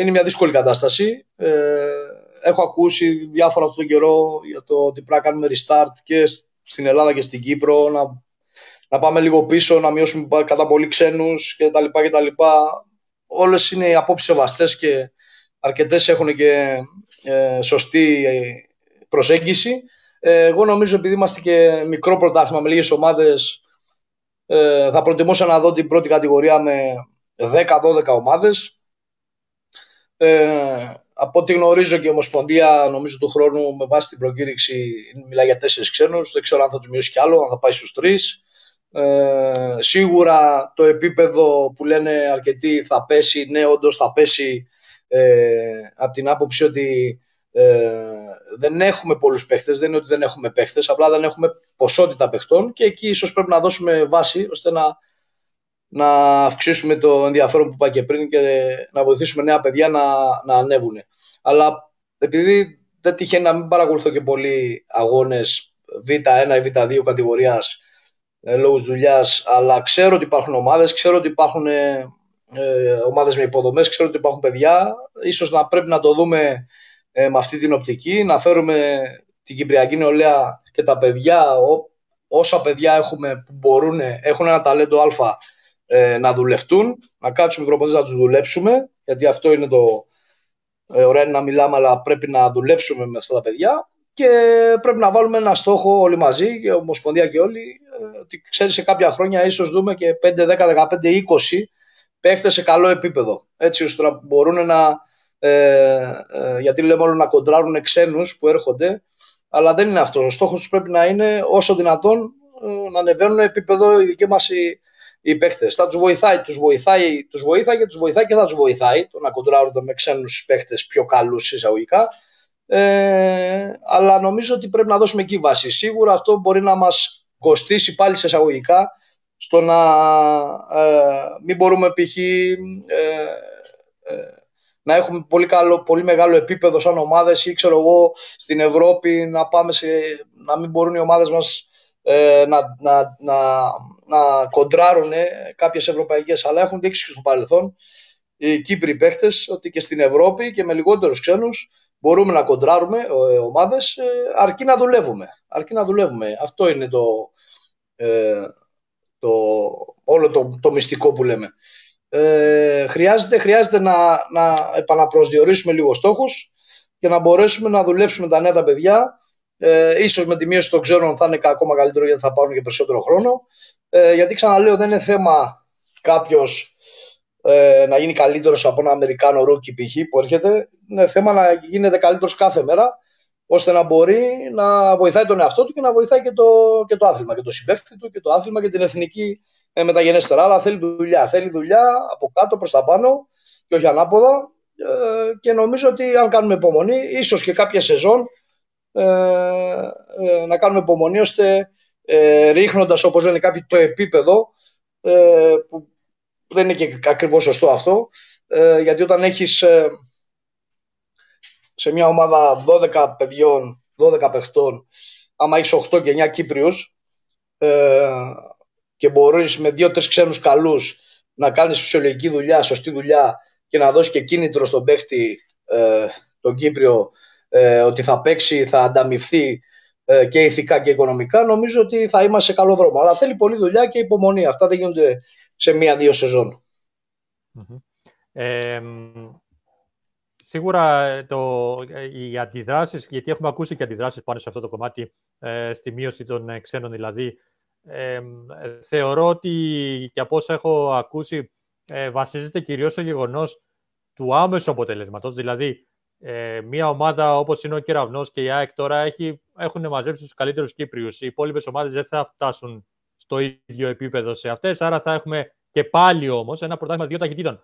Είναι μια δύσκολη κατάσταση. Έχω ακούσει διάφορα αυτόν τον καιρό για το ότι πρέπει να κάνουμε restart και στην Ελλάδα και στην Κύπρο, να πάμε λίγο πίσω, να μειώσουμε κατά πολύ ξένους κτλ. Όλες είναι οι απόψεις σεβαστές και αρκετές έχουν και σωστή προσέγγιση. Εγώ νομίζω, επειδή είμαστε και μικρό πρωτάθλημα με λίγες ομάδες, θα προτιμούσα να δω την πρώτη κατηγορία με 10-12 ομάδες. Από ό,τι γνωρίζω και η Ομοσπονδία, νομίζω του χρόνου, με βάση την προκήρυξη, μιλάει για 4 ξένους. Δεν ξέρω αν θα τους μειώσει κι άλλο, αν θα πάει στους 3. Σίγουρα το επίπεδο που λένε αρκετοί θα πέσει. Ναι, όντως θα πέσει. Από την άποψη ότι δεν έχουμε πολλούς παίχτες, δεν είναι ότι δεν έχουμε παίχτες, απλά δεν έχουμε ποσότητα παίχτων και εκεί ίσως πρέπει να δώσουμε βάση ώστε να αυξήσουμε το ενδιαφέρον που είπα και πριν και να βοηθήσουμε νέα παιδιά να ανέβουν. Αλλά επειδή δεν τυχαίνει να μην παρακολουθώ και πολλοί αγώνες Β1 ή Β2 κατηγορίας λόγω δουλειάς, αλλά ξέρω ότι υπάρχουν ομάδες, ξέρω ότι υπάρχουν ομάδες με υποδομές, ξέρω ότι υπάρχουν παιδιά. Ίσως να πρέπει να το δούμε με αυτή την οπτική, να φέρουμε την Κυπριακή νεολαία και τα παιδιά, όσα παιδιά έχουμε που μπορούν, έχουν ένα ταλέντο α, να δουλευτούν, να κάτσουμε μικροπονδύσεις να τους δουλέψουμε, γιατί αυτό είναι το ωραίο να μιλάμε, αλλά πρέπει να δουλέψουμε με αυτά τα παιδιά και πρέπει να βάλουμε ένα στόχο όλοι μαζί, και Ομοσπονδία και όλοι, ότι ξέρει σε κάποια χρόνια ίσως δούμε και 5, 10, 15, 20 παίχτες σε καλό επίπεδο, έτσι ώστε να μπορούν να, γιατί λέμε όλο να κοντράρουν ξένους που έρχονται, αλλά δεν είναι αυτό. Ο στόχος τους πρέπει να είναι όσο δυνατόν να ανεβαίνουν επίπεδο οι δικοί μας οι παίχτες. Θα τους βοηθάει το να κοντράρουν με ξένους παίχτες πιο καλούς εισαγωγικά, αλλά νομίζω ότι πρέπει να δώσουμε εκεί βάση. Σίγουρα αυτό μπορεί να μας κοστίσει πάλι σε εισαγωγικά, στο να μην μπορούμε π.χ. Να έχουμε πολύ μεγάλο επίπεδο σαν ομάδες ή ξέρω εγώ στην Ευρώπη να μην μπορούν οι ομάδες μας να κοντράρουν κάποιες ευρωπαϊκές, αλλά έχουν δείξει και στο παρελθόν οι Κύπροι παίχτες ότι και στην Ευρώπη και με λιγότερους ξένους μπορούμε να κοντράρουμε ομάδες, αρκεί να δουλεύουμε. Αυτό είναι όλο το μυστικό που λέμε. Χρειάζεται να επαναπροσδιορίσουμε λίγο στόχους και να μπορέσουμε να δουλέψουμε τα νέα τα παιδιά. Ίσως με τη μείωση των ξένων θα είναι ακόμα καλύτερο, γιατί θα πάρουν και περισσότερο χρόνο. Γιατί ξαναλέω, δεν είναι θέμα κάποιος να γίνει καλύτερος από ένα Αμερικάνο ρούκι π.χ. που έρχεται. Είναι θέμα να γίνεται καλύτερος κάθε μέρα, ώστε να μπορεί να βοηθάει τον εαυτό του και να βοηθάει και το άθλημα και το συμπαίχτη του και το άθλημα και την εθνική μεταγενέστερα. Αλλά θέλει δουλειά. Θέλει δουλειά από κάτω προς τα πάνω και όχι ανάποδα. Και νομίζω ότι αν κάνουμε υπομονή, ίσως και κάποια σεζόν να κάνουμε υπομονή, ώστε ρίχνοντας, όπως λένε κάποιοι, το επίπεδο, που δεν είναι και ακριβώς σωστό αυτό, γιατί όταν έχεις σε μια ομάδα 12 παιδιών, 12 παιχτών, άμα έχεις 8 και 9 Κύπριους και μπορείς με 2-3 ξένους καλούς να κάνεις φυσιολογική δουλειά, σωστή δουλειά και να δώσεις και κίνητρο στον παίχτη τον Κύπριο ότι θα παίξει, θα ανταμυφθεί και ηθικά και οικονομικά, νομίζω ότι θα είμαστε σε καλό δρόμο. Αλλά θέλει πολλή δουλειά και υπομονή. Αυτά δεν γίνονται σε μία-δύο σεζόν. Σίγουρα οι αντιδράσεις, γιατί έχουμε ακούσει και αντιδράσεις πάνω σε αυτό το κομμάτι, στη μείωση των ξένων δηλαδή, θεωρώ ότι και από όσα έχω ακούσει βασίζεται κυρίως στο γεγονός του άμεσου αποτελέσματος. Δηλαδή, μια ομάδα όπως είναι ο Κεραυνός και η ΑΕΚ τώρα έχουν μαζέψει τους καλύτερους Κύπριους. Οι υπόλοιπες ομάδες δεν θα φτάσουν στο ίδιο επίπεδο σε αυτές, άρα θα έχουμε και πάλι όμως ένα πρωτάθλημα δύο ταχυτήτων.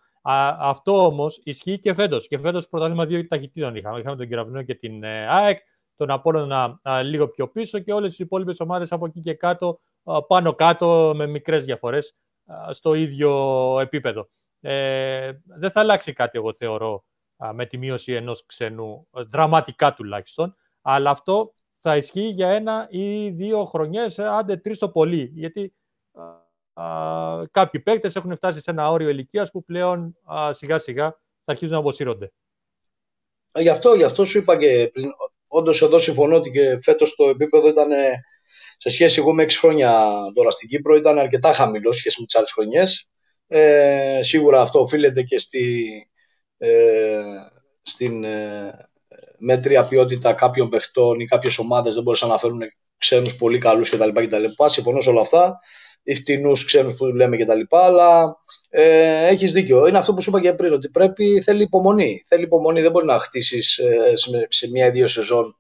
Αυτό όμως ισχύει και φέτος. Και φέτος πρωτάθλημα δύο ταχυτήτων είχαμε τον Κεραυνό και την ΑΕΚ, τον Απόλλωνα λίγο πιο πίσω και όλες τις υπόλοιπες ομάδες από εκεί και κάτω, πάνω-κάτω με μικρές διαφορές στο ίδιο επίπεδο. Δεν θα αλλάξει κάτι, εγώ θεωρώ, με τη μείωση ενός ξενού, δραματικά τουλάχιστον, αλλά αυτό θα ισχύει για 1 ή 2 χρονιές, άντε 3 το πολύ, γιατί κάποιοι παίκτες έχουν φτάσει σε ένα όριο ηλικίας που πλέον σιγά-σιγά θα αρχίζουν να αποσύρονται. Γι' αυτό σου είπα και πριν. Όντως εδώ συμφωνώ ότι και φέτος το επίπεδο ήταν, σε σχέση εγώ με 6 χρόνια τώρα στην Κύπρο, ήταν αρκετά χαμηλό σχέση με τις άλλες χρονιές. Σίγουρα αυτό οφείλεται και στην μέτρια ποιότητα κάποιων παιχτών ή κάποιες ομάδες δεν μπορούσαν να φέρουν ξένους πολύ καλούς κτλ. Συμφωνώ σε όλα αυτά, ή φτηνούς ξένους που λέμε κτλ. Αλλά έχεις δίκιο. Είναι αυτό που σου είπα και πριν, ότι θέλει υπομονή. Θέλει υπομονή, δεν μπορεί να χτίσεις σε 1-2 σεζόν.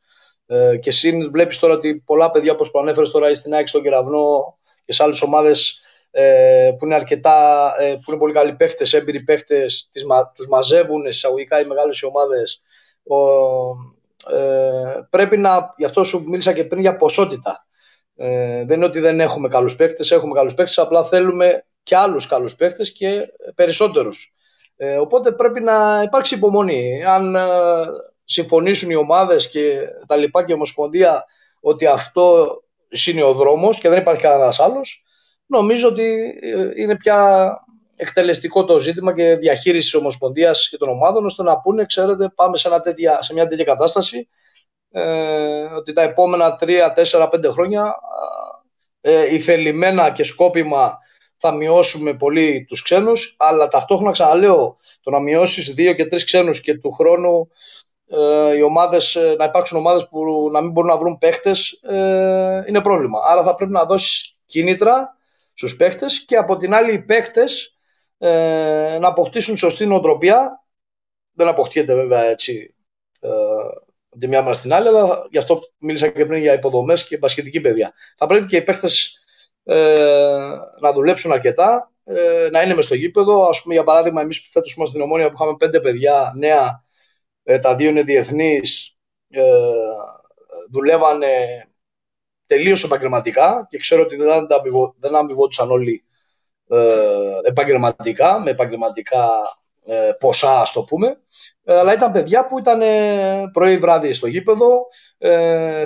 Και εσύ βλέπεις τώρα ότι πολλά παιδιά, όπως προανέφερες τώρα, στην ΑΕΚ, στον Κεραυνό και σε άλλες ομάδες που είναι πολύ καλοί παίχτες, έμπειροι παίχτες, τους μαζεύουν εισαγωγικά οι μεγάλες ομάδες. Γι' αυτό σου μίλησα και πριν για ποσότητα. Δεν είναι ότι δεν έχουμε καλούς παίχτες, έχουμε καλούς παίχτες, απλά θέλουμε και άλλους καλούς παίχτες και περισσότερους. Οπότε πρέπει να υπάρξει υπομονή. Αν συμφωνήσουν οι ομάδες και τα λοιπά και η Ομοσπονδία ότι αυτό είναι ο δρόμος και δεν υπάρχει κανένας άλλος, νομίζω ότι είναι πια εκτελεστικό το ζήτημα και διαχείριση της Ομοσπονδίας και των ομάδων, ώστε να πούνε, ξέρετε, πάμε σε μια τέτοια κατάσταση, ότι τα επόμενα 3, 4, 5 χρόνια ηθελημένα και σκόπιμα θα μειώσουμε πολύ τους ξένους, αλλά ταυτόχρονα, ξαναλέω, το να μειώσεις 2 και 3 ξένους και του χρόνου οι ομάδες, να υπάρξουν ομάδες που να μην μπορούν να βρουν παίχτες, είναι πρόβλημα. Άρα θα πρέπει να δώσεις κίνητρα στους παίχτες και από την άλλη οι παίχτες να αποκτήσουν σωστή νοοτροπία. Δεν αποκτιέται βέβαια έτσι τη μια μέρα στην άλλη, αλλά γι' αυτό μίλησα και πριν για υποδομές και μπασκετική παιδεία. Θα πρέπει και οι παίχτες να δουλέψουν αρκετά, να είναι μες στο γήπεδο. Ας πούμε, για παράδειγμα, εμείς που φέτος ήμασταν στην Ομόνια, που είχαμε 5 παιδιά νέα, τα 2 είναι διεθνείς, δουλεύανε τελείως επαγγελματικά και ξέρω ότι δεν αμοιβόντουσαν όλοι επαγγελματικά, με επαγγελματικά ποσά, ας το πούμε, αλλά ήταν παιδιά που ήταν πρωί βράδυ στο γήπεδο,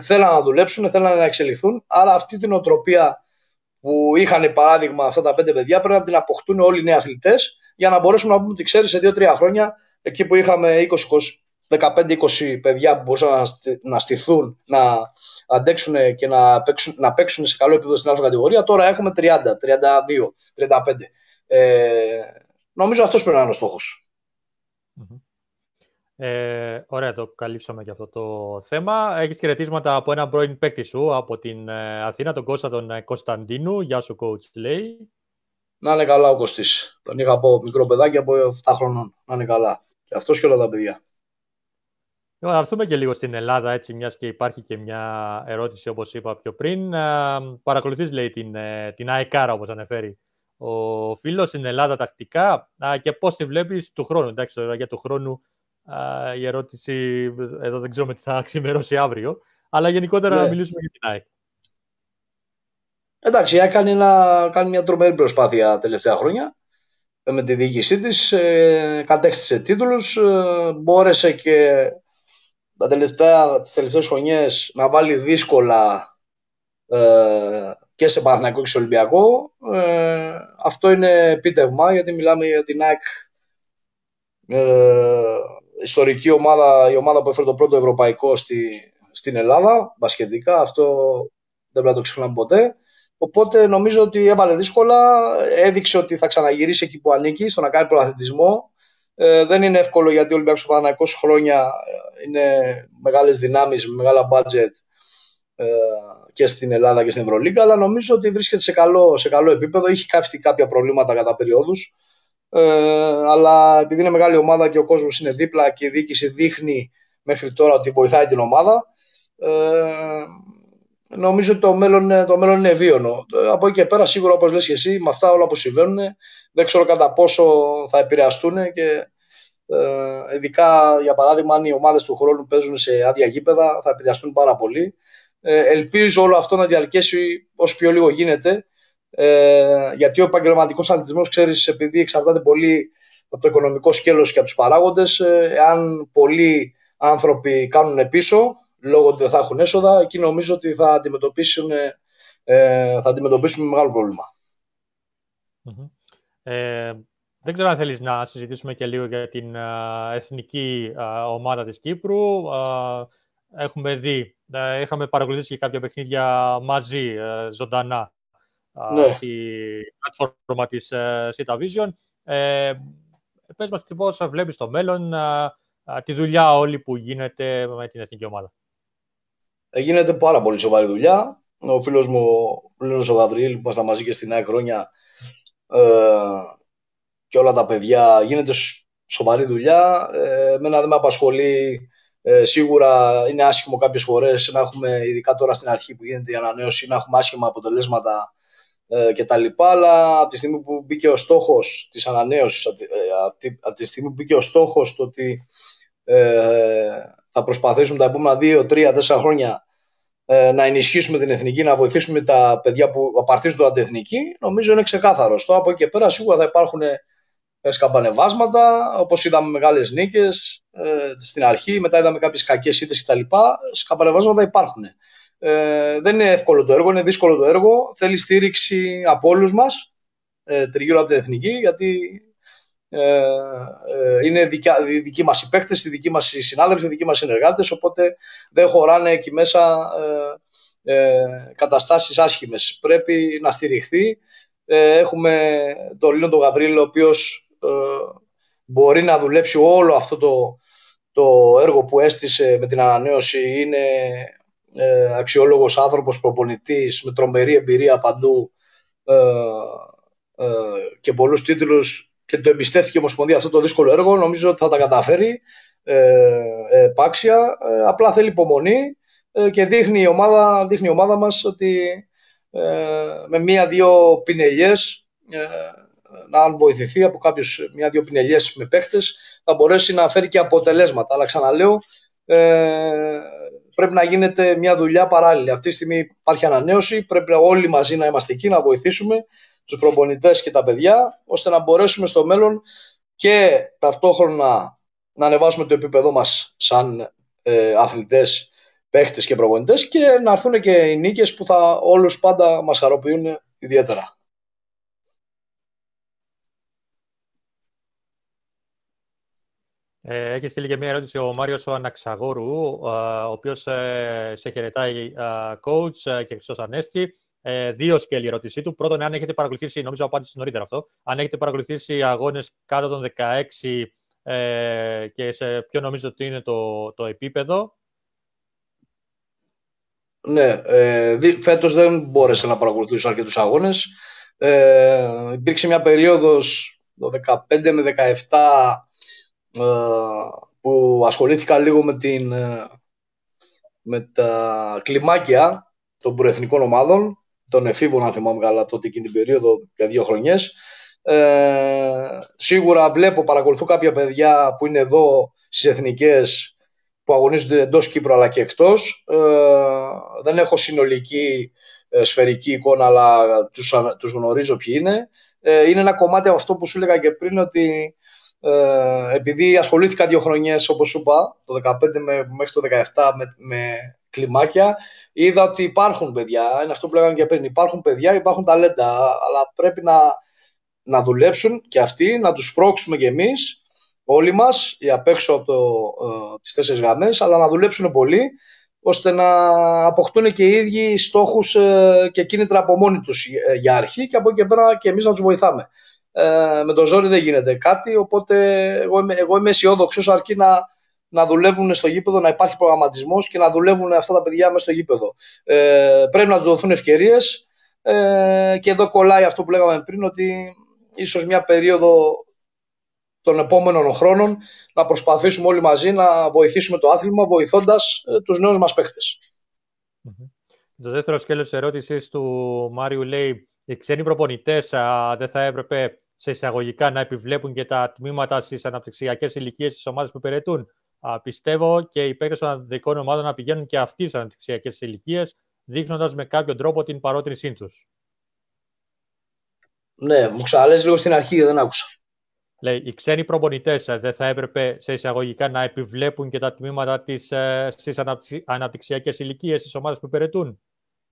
θέλανε να δουλέψουν, θέλανε να εξελιχθούν. Άρα αυτή την οτροπία που είχαν, παράδειγμα, αυτά τα 5 παιδιά, πρέπει να την αποκτούν όλοι οι νέοι αθλητές, για να μπορέσουμε να πούμε ότι, ξέρεις, σε 2-3 χρόνια, εκεί που είχαμε 15-20 παιδιά που μπορούσαν να στηθούν, να αντέξουν και να παίξουν σε καλό επίπεδο στην άλλη κατηγορία, τώρα έχουμε 30, 32, 35. Νομίζω αυτός πρέπει να είναι ο στόχος. Ωραία, το καλύψαμε και αυτό το θέμα. Έχεις χαιρετίσματα από έναν πρώην παίκτη σου από την Αθήνα, τον Κώστα τον Κωνσταντίνου. Γεια σου, coach, λέει. Να είναι καλά ο Κωστής. Τον είχα από μικρό παιδάκι, από 7 χρονών. Να είναι καλά. Και αυτός και όλα τα παιδιά. Να έρθουμε και λίγο στην Ελλάδα, έτσι, μιας και υπάρχει και μια ερώτηση, όπως είπα πιο πριν. Παρακολουθείς, λέει, την ΑΕΚΑΡΑ, όπως αναφέρει ο φίλος, στην Ελλάδα τακτικά, και πώς τη βλέπεις του χρόνου. Εντάξει, τώρα για του χρόνου η ερώτηση εδώ δεν ξέρουμε τι θα ξημερώσει αύριο, αλλά γενικότερα να μιλήσουμε για την ΑΕΚ. Εντάξει, η ΑΕΚ κάνει μια τρομερή προσπάθεια τελευταία χρόνια με τη διοίκησή της, κατέκτησε τίτλους, μπόρεσε και τις τελευταίες χρονιές να βάλει δύσκολα και σε Παναθηναϊκό και σε Ολυμπιακό. Αυτό είναι επίτευγμα, γιατί μιλάμε για την ΑΕΚ, ιστορική ομάδα, η ομάδα που έφερε το πρώτο ευρωπαϊκό στην Ελλάδα, μπασκετικά, αυτό δεν πρέπει να το ξεχνάμε ποτέ. Οπότε νομίζω ότι έβαλε δύσκολα, έδειξε ότι θα ξαναγυρίσει εκεί που ανήκει, στο να κάνει προαθλητισμό. Δεν είναι εύκολο γιατί ο Ολυμπιακός Παναθηναϊκός 20 χρόνια είναι μεγάλες δυνάμεις, μεγάλα budget και στην Ελλάδα και στην Ευρωλίγκα, αλλά νομίζω ότι βρίσκεται σε καλό επίπεδο. Είχε καύσει κάποια προβλήματα κατά περιόδους, αλλά επειδή είναι μεγάλη ομάδα και ο κόσμος είναι δίπλα και η διοίκηση δείχνει μέχρι τώρα ότι βοηθάει την ομάδα, νομίζω ότι το μέλλον είναι βίωνο. Από εκεί και πέρα, σίγουρα, όπως λες και εσύ, με αυτά όλα που συμβαίνουν, δεν ξέρω κατά πόσο θα επηρεαστούν και ειδικά, για παράδειγμα, αν οι ομάδες του χρόνου παίζουν σε άδεια γήπεδα, θα επηρεαστούν πάρα πολύ. Ελπίζω όλο αυτό να διαρκέσει όσο πιο λίγο γίνεται, γιατί ο επαγγελματικός αθλητισμός, ξέρεις, επειδή εξαρτάται πολύ από το οικονομικό σκέλος και από τους παράγοντες, εάν πολλοί άνθρωποι κάνουν πίσω λόγω ότι δεν θα έχουν έσοδα, εκεί νομίζω ότι θα αντιμετωπίσουν μεγάλο πρόβλημα. Δεν ξέρω αν θέλεις να συζητήσουμε και λίγο για την εθνική ομάδα της Κύπρου. Έχουμε δει, είχαμε παρακολουθήσει και κάποια παιχνίδια μαζί, ζωντανά, ναι, στη πλατφόρμα της CityVision. Πες μας πώς βλέπεις το μέλλον, τη δουλειά όλη που γίνεται με την εθνική ομάδα. Γίνεται πάρα πολύ σοβαρή δουλειά. Ο φίλος μου, ο Λίνος Γαβριήλης, που ήμασταν μαζί και στην ΑΕΚ χρόνια, και όλα τα παιδιά, γίνεται σοβαρή δουλειά. Εμένα δεν με απασχολεί. Σίγουρα είναι άσχημο κάποιες φορές να έχουμε, ειδικά τώρα στην αρχή που γίνεται η ανανέωση, να έχουμε άσχημα αποτελέσματα κτλ. Αλλά από τη στιγμή που μπήκε ο στόχος της ανανέωσης, από τη στιγμή που μπήκε ο στόχος το ότι θα προσπαθήσουμε τα επόμενα 2-3-4 χρόνια να ενισχύσουμε την εθνική, να βοηθήσουμε τα παιδιά που απαρτίζονται από την εθνική, νομίζω είναι ξεκάθαρο. Από εκεί και πέρα σίγουρα θα υπάρχουν σκαμπανεβάσματα, όπως είδαμε μεγάλες νίκες στην αρχή, μετά είδαμε κάποιες κακές ήττες κτλ. Σκαμπανεβάσματα υπάρχουν. Δεν είναι εύκολο το έργο, είναι δύσκολο το έργο. Θέλει στήριξη από όλους μας, τριγύρω από την εθνική, γιατί είναι δικοί μας οι παίκτες, δικοί μας οι συνάδελφοι, δικοί μας οι συνεργάτες, οπότε δεν χωράνε εκεί μέσα καταστάσεις άσχημες. Πρέπει να στηριχθεί. Έχουμε τον Λίνο τον Γαβρίλη, ο οποίος μπορεί να δουλέψει όλο αυτό το έργο που έστησε με την ανανέωση. Είναι αξιόλογος άνθρωπος, προπονητής με τρομερή εμπειρία παντού και πολλούς τίτλους, και το εμπιστεύτηκε η Ομοσπονδία αυτό το δύσκολο έργο. Νομίζω ότι θα τα καταφέρει επάξια, απλά θέλει υπομονή και δείχνει η ομάδα μας ότι με μία-δύο πινελιές, αν βοηθηθεί από κάποιους, μία-δύο πινελιές με παίχτες, θα μπορέσει να φέρει και αποτελέσματα. Αλλά ξαναλέω, πρέπει να γίνεται μια δουλειά παράλληλη. Αυτή τη στιγμή υπάρχει ανανέωση, πρέπει όλοι μαζί να είμαστε εκεί, να βοηθήσουμε τους προπονητές και τα παιδιά, ώστε να μπορέσουμε στο μέλλον και ταυτόχρονα να ανεβάσουμε το επίπεδό μας σαν αθλητές, παίχτες και προπονητές, και να έρθουν και οι νίκες που θα όλους πάντα μας χαροποιούν ιδιαίτερα. Έχει στείλει και μία ερώτηση ο Μάριος ο Αναξαγόρου, ο οποίος σε χαιρετάει coach και Χριστός Ανέστη. Δύο σκέλη η ερώτησή του. Πρώτον, αν έχετε παρακολουθήσει, νομίζω απάντησε νωρίτερα αυτό, αν έχετε παρακολουθήσει αγώνες κάτω των 16 και σε ποιο νομίζω ότι είναι το επίπεδο. Ναι, φέτος δεν μπόρεσα να παρακολουθήσω αρκετούς αγώνες. Υπήρξε μια περίοδος το 15 με 17 που ασχολήθηκα λίγο με τα κλιμάκια των προεθνικών ομάδων, των εφήβων, αν θυμάμαι καλά, τότε εκείνη την περίοδο, για 2 χρονιές. Σίγουρα παρακολουθώ κάποια παιδιά που είναι εδώ στις εθνικές, που αγωνίζονται εντός Κύπρου αλλά και εκτός. Δεν έχω συνολική σφαιρική εικόνα, αλλά τους γνωρίζω ποιοι είναι. Είναι ένα κομμάτι από αυτό που σου έλεγα και πριν, ότι επειδή ασχολήθηκα 2 χρονιές, όπως σου είπα, το 15 μέχρι το 17 με κλιμάκια, είδα ότι υπάρχουν παιδιά, είναι αυτό που λέγαμε και πριν, υπάρχουν παιδιά, υπάρχουν ταλέντα, αλλά πρέπει να δουλέψουν και αυτοί, να τους σπρώξουμε κι εμείς, όλοι μας, απ' έξω από τις 4 γραμμές, αλλά να δουλέψουν πολύ ώστε να αποκτούν και οι ίδιοι στόχους και κίνητρα από μόνοι τους για αρχή, και από εκεί και πέρα και εμείς να τους βοηθάμε. Με το ζόρι δεν γίνεται κάτι, οπότε εγώ είμαι αισιόδοξος, αρκεί να δουλεύουν στο γήπεδο, να υπάρχει προγραμματισμός και να δουλεύουν αυτά τα παιδιά μέσα στο γήπεδο. Πρέπει να τους δοθούν ευκαιρίες, και εδώ κολλάει αυτό που λέγαμε πριν, ότι ίσως μια περίοδο των επόμενων χρόνων να προσπαθήσουμε όλοι μαζί να βοηθήσουμε το άθλημα, βοηθώντας τους νέους μας παίχτες. Το δεύτερο σκέλος της ερώτησης του Μάριου λέει: οι ξένοι προπονητές δεν θα έπρεπε σε εισαγωγικά να επιβλέπουν και τα τμήματα στις αναπτυξιακές ηλικίες της ομάδας που υπηρετούν? Πιστεύω και οι παίκτες των ανδρικών ομάδων να πηγαίνουν και αυτοί στις αναπτυξιακές ηλικίες, δείχνοντας με κάποιο τρόπο την παρότρινσή τους. Ναι, μου ξαναλες λίγο στην αρχή, δεν άκουσα. Λέει, οι ξένοι προπονητές δεν θα έπρεπε σε εισαγωγικά να επιβλέπουν και τα τμήματα στις αναπτυξιακές ηλικίες της ομάδας που υπηρετούν.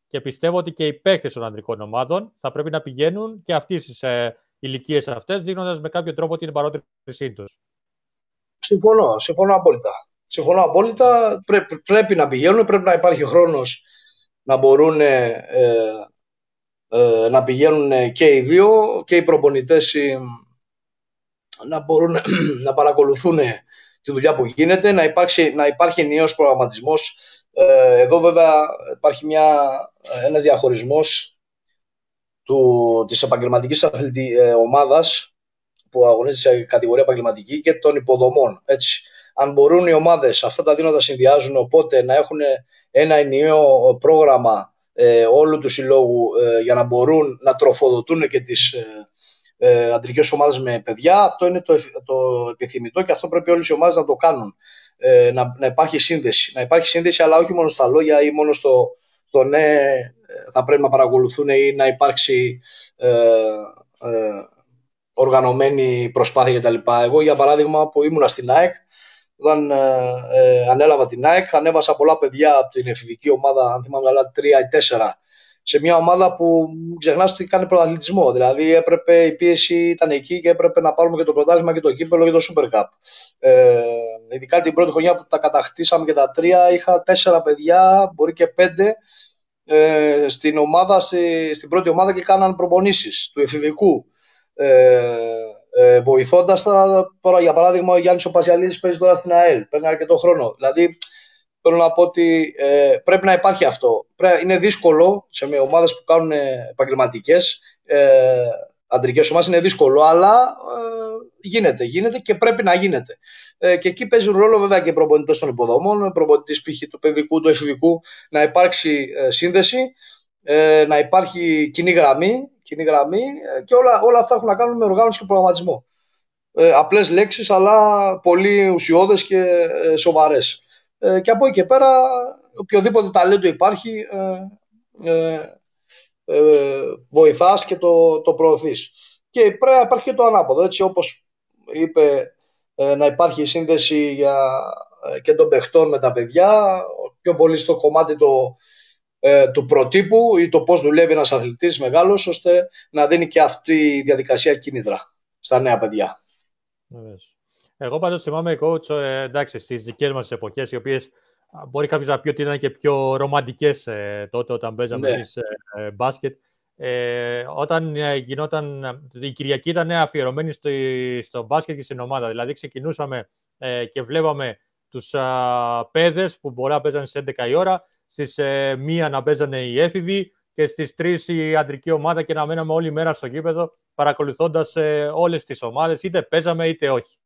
Και πιστεύω ότι και οι παίκτες των ανδρικών ομάδων θα πρέπει να πηγαίνουν και αυτοί στις ηλικίες αυτές, δείχνοντας με κάποιο τρόπο την παρότρινσή τους. Συμφωνώ απόλυτα. Πρέπει να πηγαίνουν, πρέπει να υπάρχει χρόνος να μπορούν να πηγαίνουν και οι δύο, και οι προπονητές να μπορούν να παρακολουθούν τη δουλειά που γίνεται, να υπάρχει ενιαίος προγραμματισμός. Εδώ βέβαια υπάρχει ένας διαχωρισμός της επαγγελματικής ομάδας που αγωνίζεται σε κατηγορία επαγγελματική και των υποδομών. Έτσι. Αν μπορούν οι ομάδες αυτά τα δύο να τα συνδυάζουν, οπότε να έχουν ένα ενιαίο πρόγραμμα όλου του συλλόγου για να μπορούν να τροφοδοτούν και τις αντρικές ομάδες με παιδιά, αυτό είναι το επιθυμητό και αυτό πρέπει όλες οι ομάδες να το κάνουν. Να υπάρχει σύνδεση, αλλά όχι μόνο στα λόγια ή μόνο στο ναι, θα πρέπει να παρακολουθούν, ή να υπάρξει οργανωμένη προσπάθεια κτλ. Εγώ, για παράδειγμα, που ήμουνα στην ΑΕΚ, όταν ανέλαβα την ΑΕΚ, ανέβασα πολλά παιδιά από την εφηβική ομάδα, αν θυμάμαι καλά, 3 ή 4, σε μια ομάδα που ξεχνάς ότι κάνει πρωταθλητισμό. Δηλαδή έπρεπε, η πίεση ήταν εκεί και έπρεπε να πάρουμε και το πρωτάθλημα και το κύπελλο και το Super Cup. Ειδικά την πρώτη χρονιά που τα κατακτήσαμε και τα 3, είχα 4 παιδιά, μπορεί και 5, στην ομάδα, στην πρώτη ομάδα, και κάναν προπονήσεις του εφηβικού. Βοηθώντας τα. Τώρα, για παράδειγμα, ο Γιάννης ο Πασιαλίδης παίζει τώρα στην ΑΕΛ, παίρνει αρκετό χρόνο. Δηλαδή, θέλω να πω ότι πρέπει να υπάρχει αυτό. Είναι δύσκολο σε ομάδες που κάνουν επαγγελματικές αντρικές ομάδες, είναι δύσκολο, αλλά γίνεται και πρέπει να γίνεται. Και εκεί παίζουν ρόλο βέβαια και οι προπονητές των υποδομών, προπονητής π.χ. του παιδικού, του εφηβικού, να υπάρξει σύνδεση, να υπάρχει κοινή γραμμή και όλα αυτά έχουν να κάνουν με οργάνωση και προγραμματισμό. Απλές λέξεις, αλλά πολύ ουσιώδες και σοβαρές. Και από εκεί και πέρα, οποιοδήποτε ταλέντο υπάρχει, βοηθάς και το προωθείς. Και πρέπει να υπάρχει και το ανάποδο, έτσι, όπως είπε, να υπάρχει σύνδεση και των παιχτών με τα παιδιά, πιο πολύ στο κομμάτι του προτύπου ή το πώς δουλεύει ένας αθλητής μεγάλος, ώστε να δίνει και αυτή η διαδικασία κίνητρα στα νέα παιδιά. Εγώ πάντως θυμάμαι, coach, εντάξει, στις δικές μας εποχές, οι οποίες μπορεί κάποιος να πει ότι ήταν και πιο ρομαντικές τότε, όταν παίζαμε εμείς μπάσκετ, όταν γινόταν, η Κυριακή ήταν αφιερωμένη στο μπάσκετ και στην ομάδα. Δηλαδή ξεκινούσαμε και βλέπαμε τους παιδες που μπορεί να παίζανε στις 11 η ώρα, στις 1 να παίζανε οι έφηβοι και στις 3 η αντρική ομάδα, και να μέναμε όλη μέρα στο γήπεδο παρακολουθώντας όλες τις ομάδες, είτε παίζαμε είτε όχι.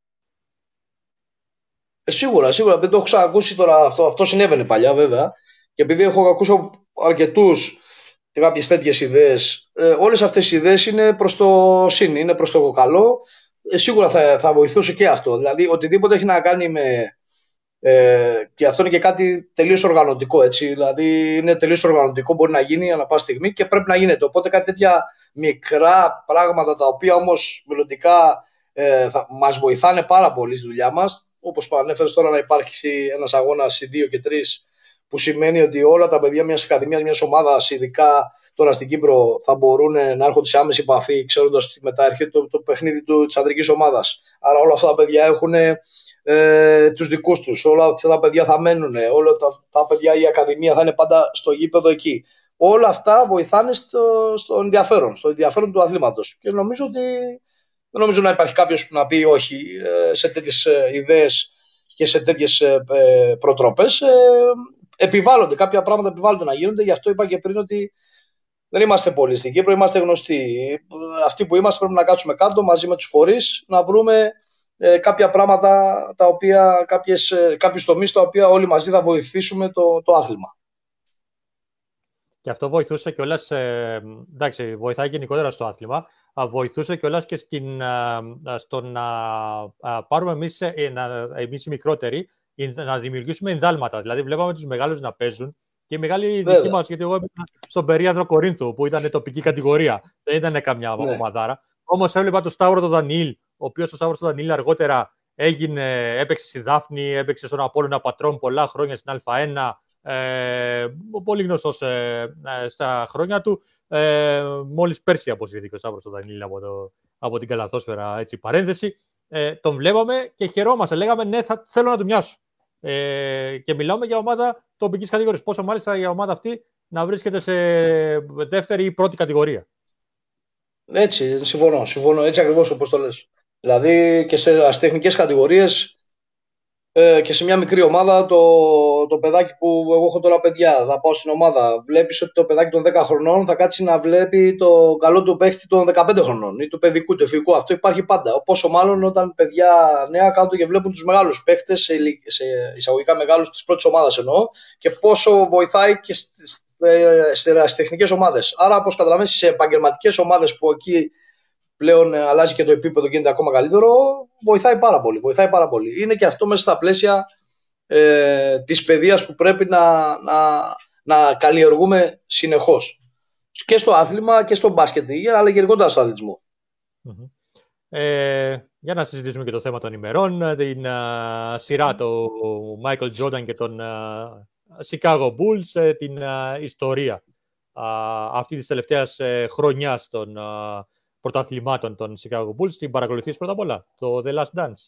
Σίγουρα, δεν το έχω ξανακούσει τώρα αυτό συνέβαινε παλιά βέβαια, και επειδή έχω ακούσει από αρκετούς κάποιες τέτοιες ιδέες, όλες αυτές οι ιδέες είναι προς το σύν, είναι προς το καλό. Σίγουρα θα βοηθούσε και αυτό, δηλαδή οτιδήποτε έχει να κάνει με... και αυτό είναι και κάτι τελείως οργανωτικό, έτσι, δηλαδή είναι τελείως οργανωτικό, μπορεί να γίνει ανά πάση στιγμή και πρέπει να γίνεται, οπότε κάτι τέτοια μικρά πράγματα, τα οποία όμως μελλοντικά μας βοηθάνε πάρα πολύ στη δουλειά μας, όπως προανέφερες τώρα, να υπάρχει ένας αγώνας οι 2 και 3 που σημαίνει ότι όλα τα παιδιά μιας ακαδημίας, μιας ομάδας, ειδικά τώρα στην Κύπρο, θα μπορούν να έρχονται σε άμεση επαφή, ξέροντας ότι μετά έρχεται το παιχνίδι της αντρικής ομάδας. Άρα όλα αυτά τα παιδιά έχουν τους δικούς τους, όλα αυτά τα παιδιά θα μένουν, όλα τα παιδιά, η ακαδημία θα είναι πάντα στο γήπεδο εκεί. Όλα αυτά βοηθάνε στο ενδιαφέρον του αθλήματος. Και νομίζω ότι δεν νομίζω να υπάρχει κάποιος που να πει όχι σε τέτοιες ιδέες και σε τέτοιες προτροπές. Επιβάλλονται, κάποια πράγματα επιβάλλονται να γίνονται. Γι' αυτό είπα και πριν ότι δεν είμαστε πολλοί στην Κύπρο, είμαστε γνωστοί. Αυτοί που είμαστε πρέπει να κάτσουμε κάτω μαζί με τους φορείς, να βρούμε κάποια πράγματα, κάποιους τομείς τα οποία όλοι μαζί θα βοηθήσουμε το άθλημα. Και αυτό βοηθούσε κιόλας, εντάξει, βοηθάει γενικότερα στο άθλημα, βοηθούσε κιόλας και στο να πάρουμε εμείς οι μικρότεροι, να δημιουργήσουμε ενδάλματα. Δηλαδή, βλέπαμε τους μεγάλους να παίζουν και οι μεγάλοι δικοί μας, γιατί εγώ ήμουν στον περίανδρο Κορίνθου, που ήταν τοπική κατηγορία, δεν ήταν καμιά ομαδάρα. Όμως έβλεπα τον Σταύρο τον Δανίλη, ο οποίος ο Σάβρος Δανίλη αργότερα έπαιξε στη Δάφνη, έπαιξε στον Απόλλωνα Πατρών πολλά χρόνια στην Α1. Πολύ γνωστός στα χρόνια του. Μόλις πέρσι αποσυρθήκε ο Σάβρος τον Δανίλη από την καλαθόσφαιρα, έτσι, παρένθεση. Τον βλέπαμε και χαιρόμαστε. Λέγαμε ναι, θέλω να του μοιάσω. Και μιλάμε για ομάδα τοπικής κατηγορίας. Πόσο μάλιστα η ομάδα αυτή να βρίσκεται σε δεύτερη ή πρώτη κατηγορία. Έτσι, συμφωνώ. Έτσι ακριβώς όπως το λες. Δηλαδή και σε αστεχνικές κατηγορίες. Και σε μια μικρή ομάδα, το παιδάκι που εγώ έχω τώρα παιδιά, θα πάω στην ομάδα. Βλέπεις ότι το παιδάκι των 10 χρονών θα κάτσει να βλέπει το καλό του παίχτη των 15 χρονών ή του παιδικού, του εφηβικού. Αυτό υπάρχει πάντα. Πόσο μάλλον όταν παιδιά νέα κάτω και βλέπουν τους μεγάλους παίχτες, σε εισαγωγικά μεγάλους της πρώτης ομάδας εννοώ, και πόσο βοηθάει και στις τεχνικές ομάδες. Άρα, όπως καταλαβαίνεις, σε επαγγελματικές ομάδες που εκεί πλέον αλλάζει και το επίπεδο, γίνεται ακόμα καλύτερο, βοηθάει πάρα πολύ. Είναι και αυτό μέσα στα πλαίσια της παιδείας που πρέπει να καλλιεργούμε συνεχώς. Και στο άθλημα και στο μπάσκετ, αλλά και γενικότερα στον αθλητισμό. Για να συζητήσουμε και το θέμα των ημερών, την σειρά του Michael Jordan και των Chicago Bulls, την ιστορία αυτή της τελευταίας χρονιάς των πρωταθλημάτων των Chicago Bulls. Την παρακολουθείς πρώτα απ' όλα, το The Last Dance?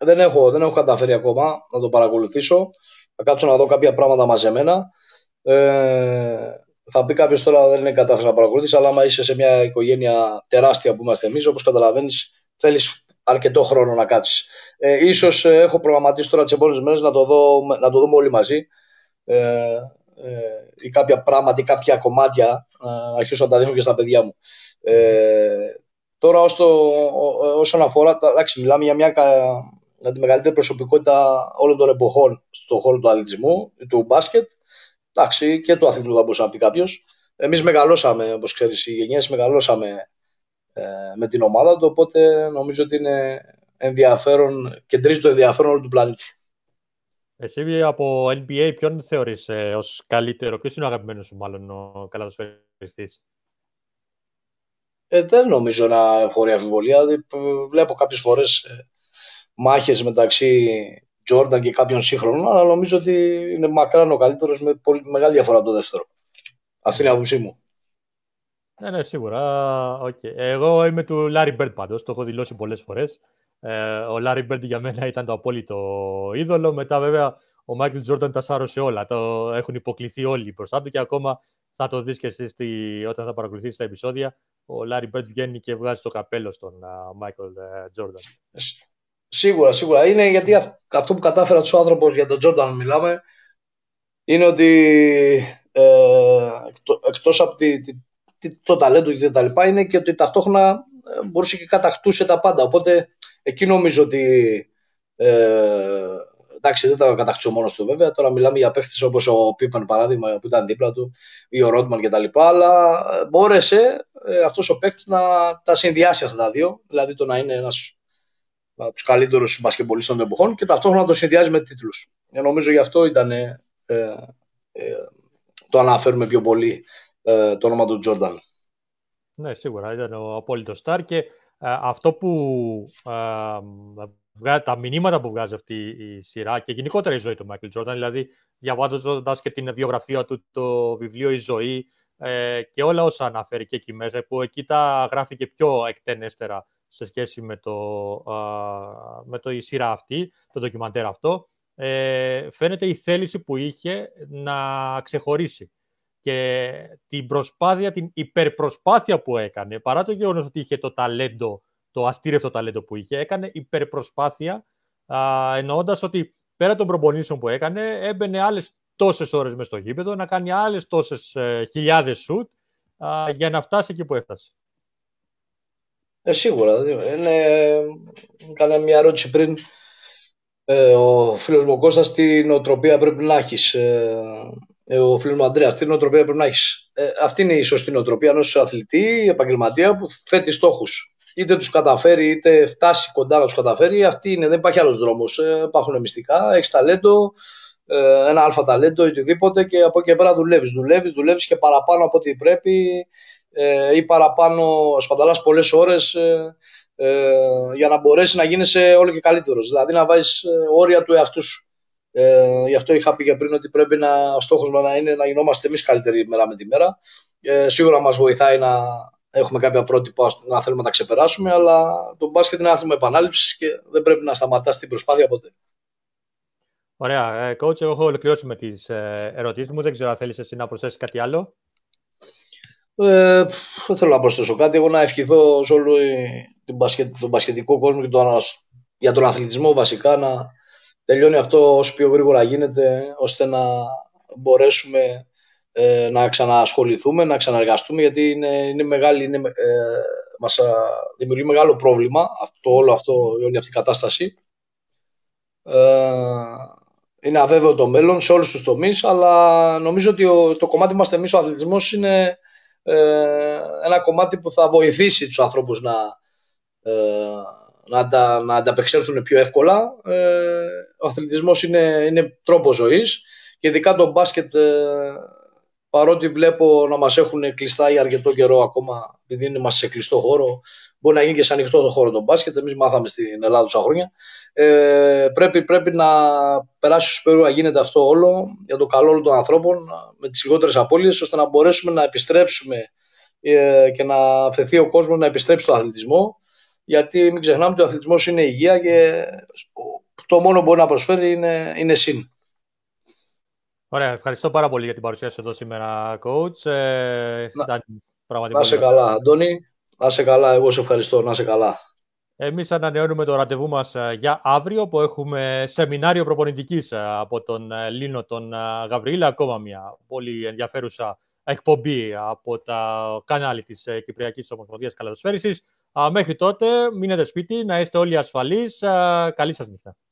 Δεν έχω καταφέρει ακόμα να το παρακολουθήσω. Θα κάτσω να δω κάποια πράγματα μαζεμένα. Θα πει κάποιος τώρα δεν είναι κατάφερα να παρακολουθείς, αλλά άμα είσαι σε μια οικογένεια τεράστια που είμαστε εμείς, όπως καταλαβαίνεις, θέλεις αρκετό χρόνο να κάτσεις. Ίσως έχω προγραμματίσει τώρα τις επόμενες μέρες να το δούμε όλοι μαζί. Ή κάποια πράγματα ή κάποια κομμάτια αρχίσω να τα δείχνω και στα παιδιά μου. Τώρα όσον αφορά, εντάξει, μιλάμε για τη μεγαλύτερη προσωπικότητα όλων των εποχών στον χώρο του αθλητισμού, του μπάσκετ, εντάξει, και του αθλητισμού θα μπορούσε να πει κάποιος. Εμείς μεγαλώσαμε, όπως ξέρεις, οι γενιές μεγαλώσαμε με την ομάδα του, οπότε νομίζω ότι είναι ενδιαφέρον, κεντρίζει το ενδιαφέρον όλου του πλανήτη. Εσύ από NBA ποιον θεωρείς ως καλύτερο, ποιος είναι ο αγαπημένος σου μάλλον ο καλαθοσφαιριστής? Δεν νομίζω να χωρεί αμφιβολία. Βλέπω κάποιες φορές μάχες μεταξύ Jordan και κάποιων σύγχρονων, αλλά νομίζω ότι είναι μακράν ο καλύτερος με πολύ μεγάλη διαφορά από το δεύτερο. Αυτή είναι η άποψή μου. Ναι, σίγουρα. Okay. Εγώ είμαι του Λάρι Μπέρντ πάντως, το έχω δηλώσει πολλές φορές. Ο Λάρι Μπέρντ για μένα ήταν το απόλυτο είδωλο. Μετά, βέβαια, ο Μάικλ Τζόρνταν τα σάρωσε όλα. Έχουν υποκληθεί όλοι μπροστά του και ακόμα θα το δεις και εσύ όταν θα παρακολουθείς τα επεισόδια. Ο Λάρι Μπέρντ βγαίνει και βγάζει το καπέλο στον Μάικλ Τζόρνταν. Σίγουρα. Είναι γιατί αυτό που κατάφερα τους άνθρωπους, για τον Τζόρνταν μιλάμε, είναι ότι εκτός από το ταλέντο και τα λοιπά, είναι και ότι ταυτόχρονα μπορούσε και κατακτούσε τα πάντα. Οπότε εκεί νομίζω ότι εντάξει, δεν τα κατακτήσω μόνος του βέβαια. Τώρα μιλάμε για παίχτες όπως ο Πίπεν παράδειγμα που ήταν δίπλα του, ή ο Ρότμαν κτλ. Αλλά μπόρεσε αυτός ο παίχτης να τα συνδυάσει αυτά τα δύο. Δηλαδή το να είναι ένας από τους καλύτερους μπασκετμπολίστων των εποχών και ταυτόχρονα να το συνδυάζει με τίτλους. Νομίζω γι' αυτό ήταν το αναφέρουμε πιο πολύ το όνομα του Τζόρνταν. Ναι, σίγουρα ήταν ο απόλυτος στάρ και αυτό που τα μηνύματα που βγάζει αυτή η σειρά και γενικότερα η ζωή του Michael Jordan, δηλαδή διαβάζοντας και την βιογραφία του, το βιβλίο «Η ζωή» και όλα όσα αναφέρει και εκεί μέσα, που εκεί τα γράφει και πιο εκτενέστερα σε σχέση με η σειρά αυτή, το ντοκιμαντέρ αυτό, φαίνεται η θέληση που είχε να ξεχωρίσει και την προσπάθεια, την υπερπροσπάθεια που έκανε, παρά το γεγονός ότι είχε το ταλέντο, το αστήρευτο ταλέντο που είχε, έκανε υπερπροσπάθεια, εννοώντας ότι πέρα των προπονήσεων που έκανε, έμπαινε άλλες τόσες ώρες μες στο γήπεδο, να κάνει άλλες τόσες χιλιάδες σουτ, για να φτάσει εκεί που έφτασε. Σίγουρα. Κάνα μια ερώτηση πριν. Ο φίλος μου Κώστας, τι νοοτροπία πρέπει να έχεις. Ο φίλος μου Αντρέας, τι νοοτροπία πρέπει να έχεις. Αυτή είναι η σωστή νοοτροπία ενός αθλητή, επαγγελματία που θέτει στόχους. Είτε τους καταφέρει, είτε φτάσει κοντά να τους καταφέρει. Αυτή είναι, δεν υπάρχει άλλος δρόμος. Υπάρχουν μυστικά, έχεις ταλέντο, ένα αλφα ταλέντο ή οτιδήποτε, και από εκεί και πέρα δουλεύεις και παραπάνω από ό,τι πρέπει ή παραπάνω, σπαταλάς πολλές ώρες για να μπορέσει να γίνεσαι όλο και καλύτερος. Δηλαδή να βάζεις όρια του εαυτού σου. Γι' αυτό είχα πει και πριν ότι πρέπει ο στόχος μας να είναι να γινόμαστε εμείς καλύτεροι μέρα με τη μέρα. Σίγουρα μας βοηθάει να έχουμε κάποια πρότυπα να θέλουμε να τα ξεπεράσουμε, αλλά το μπάσκετ είναι άθλημα επανάληψης και δεν πρέπει να σταματάς την προσπάθεια ποτέ. Ωραία. Coach, εγώ έχω ολοκληρώσει με τις ερωτήσεις μου. Δεν ξέρω αν θέλεις εσύ να προσθέσεις κάτι άλλο. Δεν θέλω να προσθέσω κάτι. Εγώ να ευχηθώ σε όλο τον μπασκετικό κόσμο και για τον αθλητισμό βασικά να τελειώνει αυτό όσο πιο γρήγορα γίνεται, ώστε να μπορέσουμε να ξανασχοληθούμε, να ξαναργαστούμε, γιατί μας δημιουργεί μεγάλο πρόβλημα όλη αυτή η κατάσταση. Είναι αβέβαιο το μέλλον σε όλους τους τομείς, αλλά νομίζω ότι το κομμάτι μας εμείς ο αθλητισμός είναι ένα κομμάτι που θα βοηθήσει τους ανθρώπους να ανταπεξέλθουν πιο εύκολα. Ο αθλητισμός είναι τρόπος ζωής και ειδικά το μπάσκετ, παρότι βλέπω να μας έχουν κλειστά για αρκετό καιρό ακόμα, επειδή είμαστε σε κλειστό χώρο, μπορεί να γίνει και σε ανοιχτό το χώρο το μπάσκετ, εμείς μάθαμε στην Ελλάδα τόσα χρόνια, πρέπει να περάσει όσο περίπου να γίνεται αυτό όλο, για το καλό όλων των ανθρώπων, με τις λιγότερες απώλειες, ώστε να μπορέσουμε να επιστρέψουμε και να φεθεί ο κόσμος να επιστρέψει στον αθλητισμό, γιατί μην ξεχνάμε ότι ο αθλητισμός είναι υγεία και το μόνο που μπορεί να προσφέρει είναι συν. Ωραία, ευχαριστώ πάρα πολύ για την παρουσία σου εδώ σήμερα, coach. Να σε καλά, Αντώνη. Να σε καλά, εγώ σε ευχαριστώ. Να σε καλά. Εμείς ανανεώνουμε το ραντεβού μας για αύριο, που έχουμε σεμινάριο προπονητικής από τον Λίνο τον Γαβριήλα. Ακόμα μια πολύ ενδιαφέρουσα εκπομπή από τα κανάλι της Κυπριακής Ομοσπονδίας Καλαθοσφαίρισης. Μέχρι τότε, μείνετε σπίτι, να είστε όλοι ασφαλείς. Καλή σας νύχτα.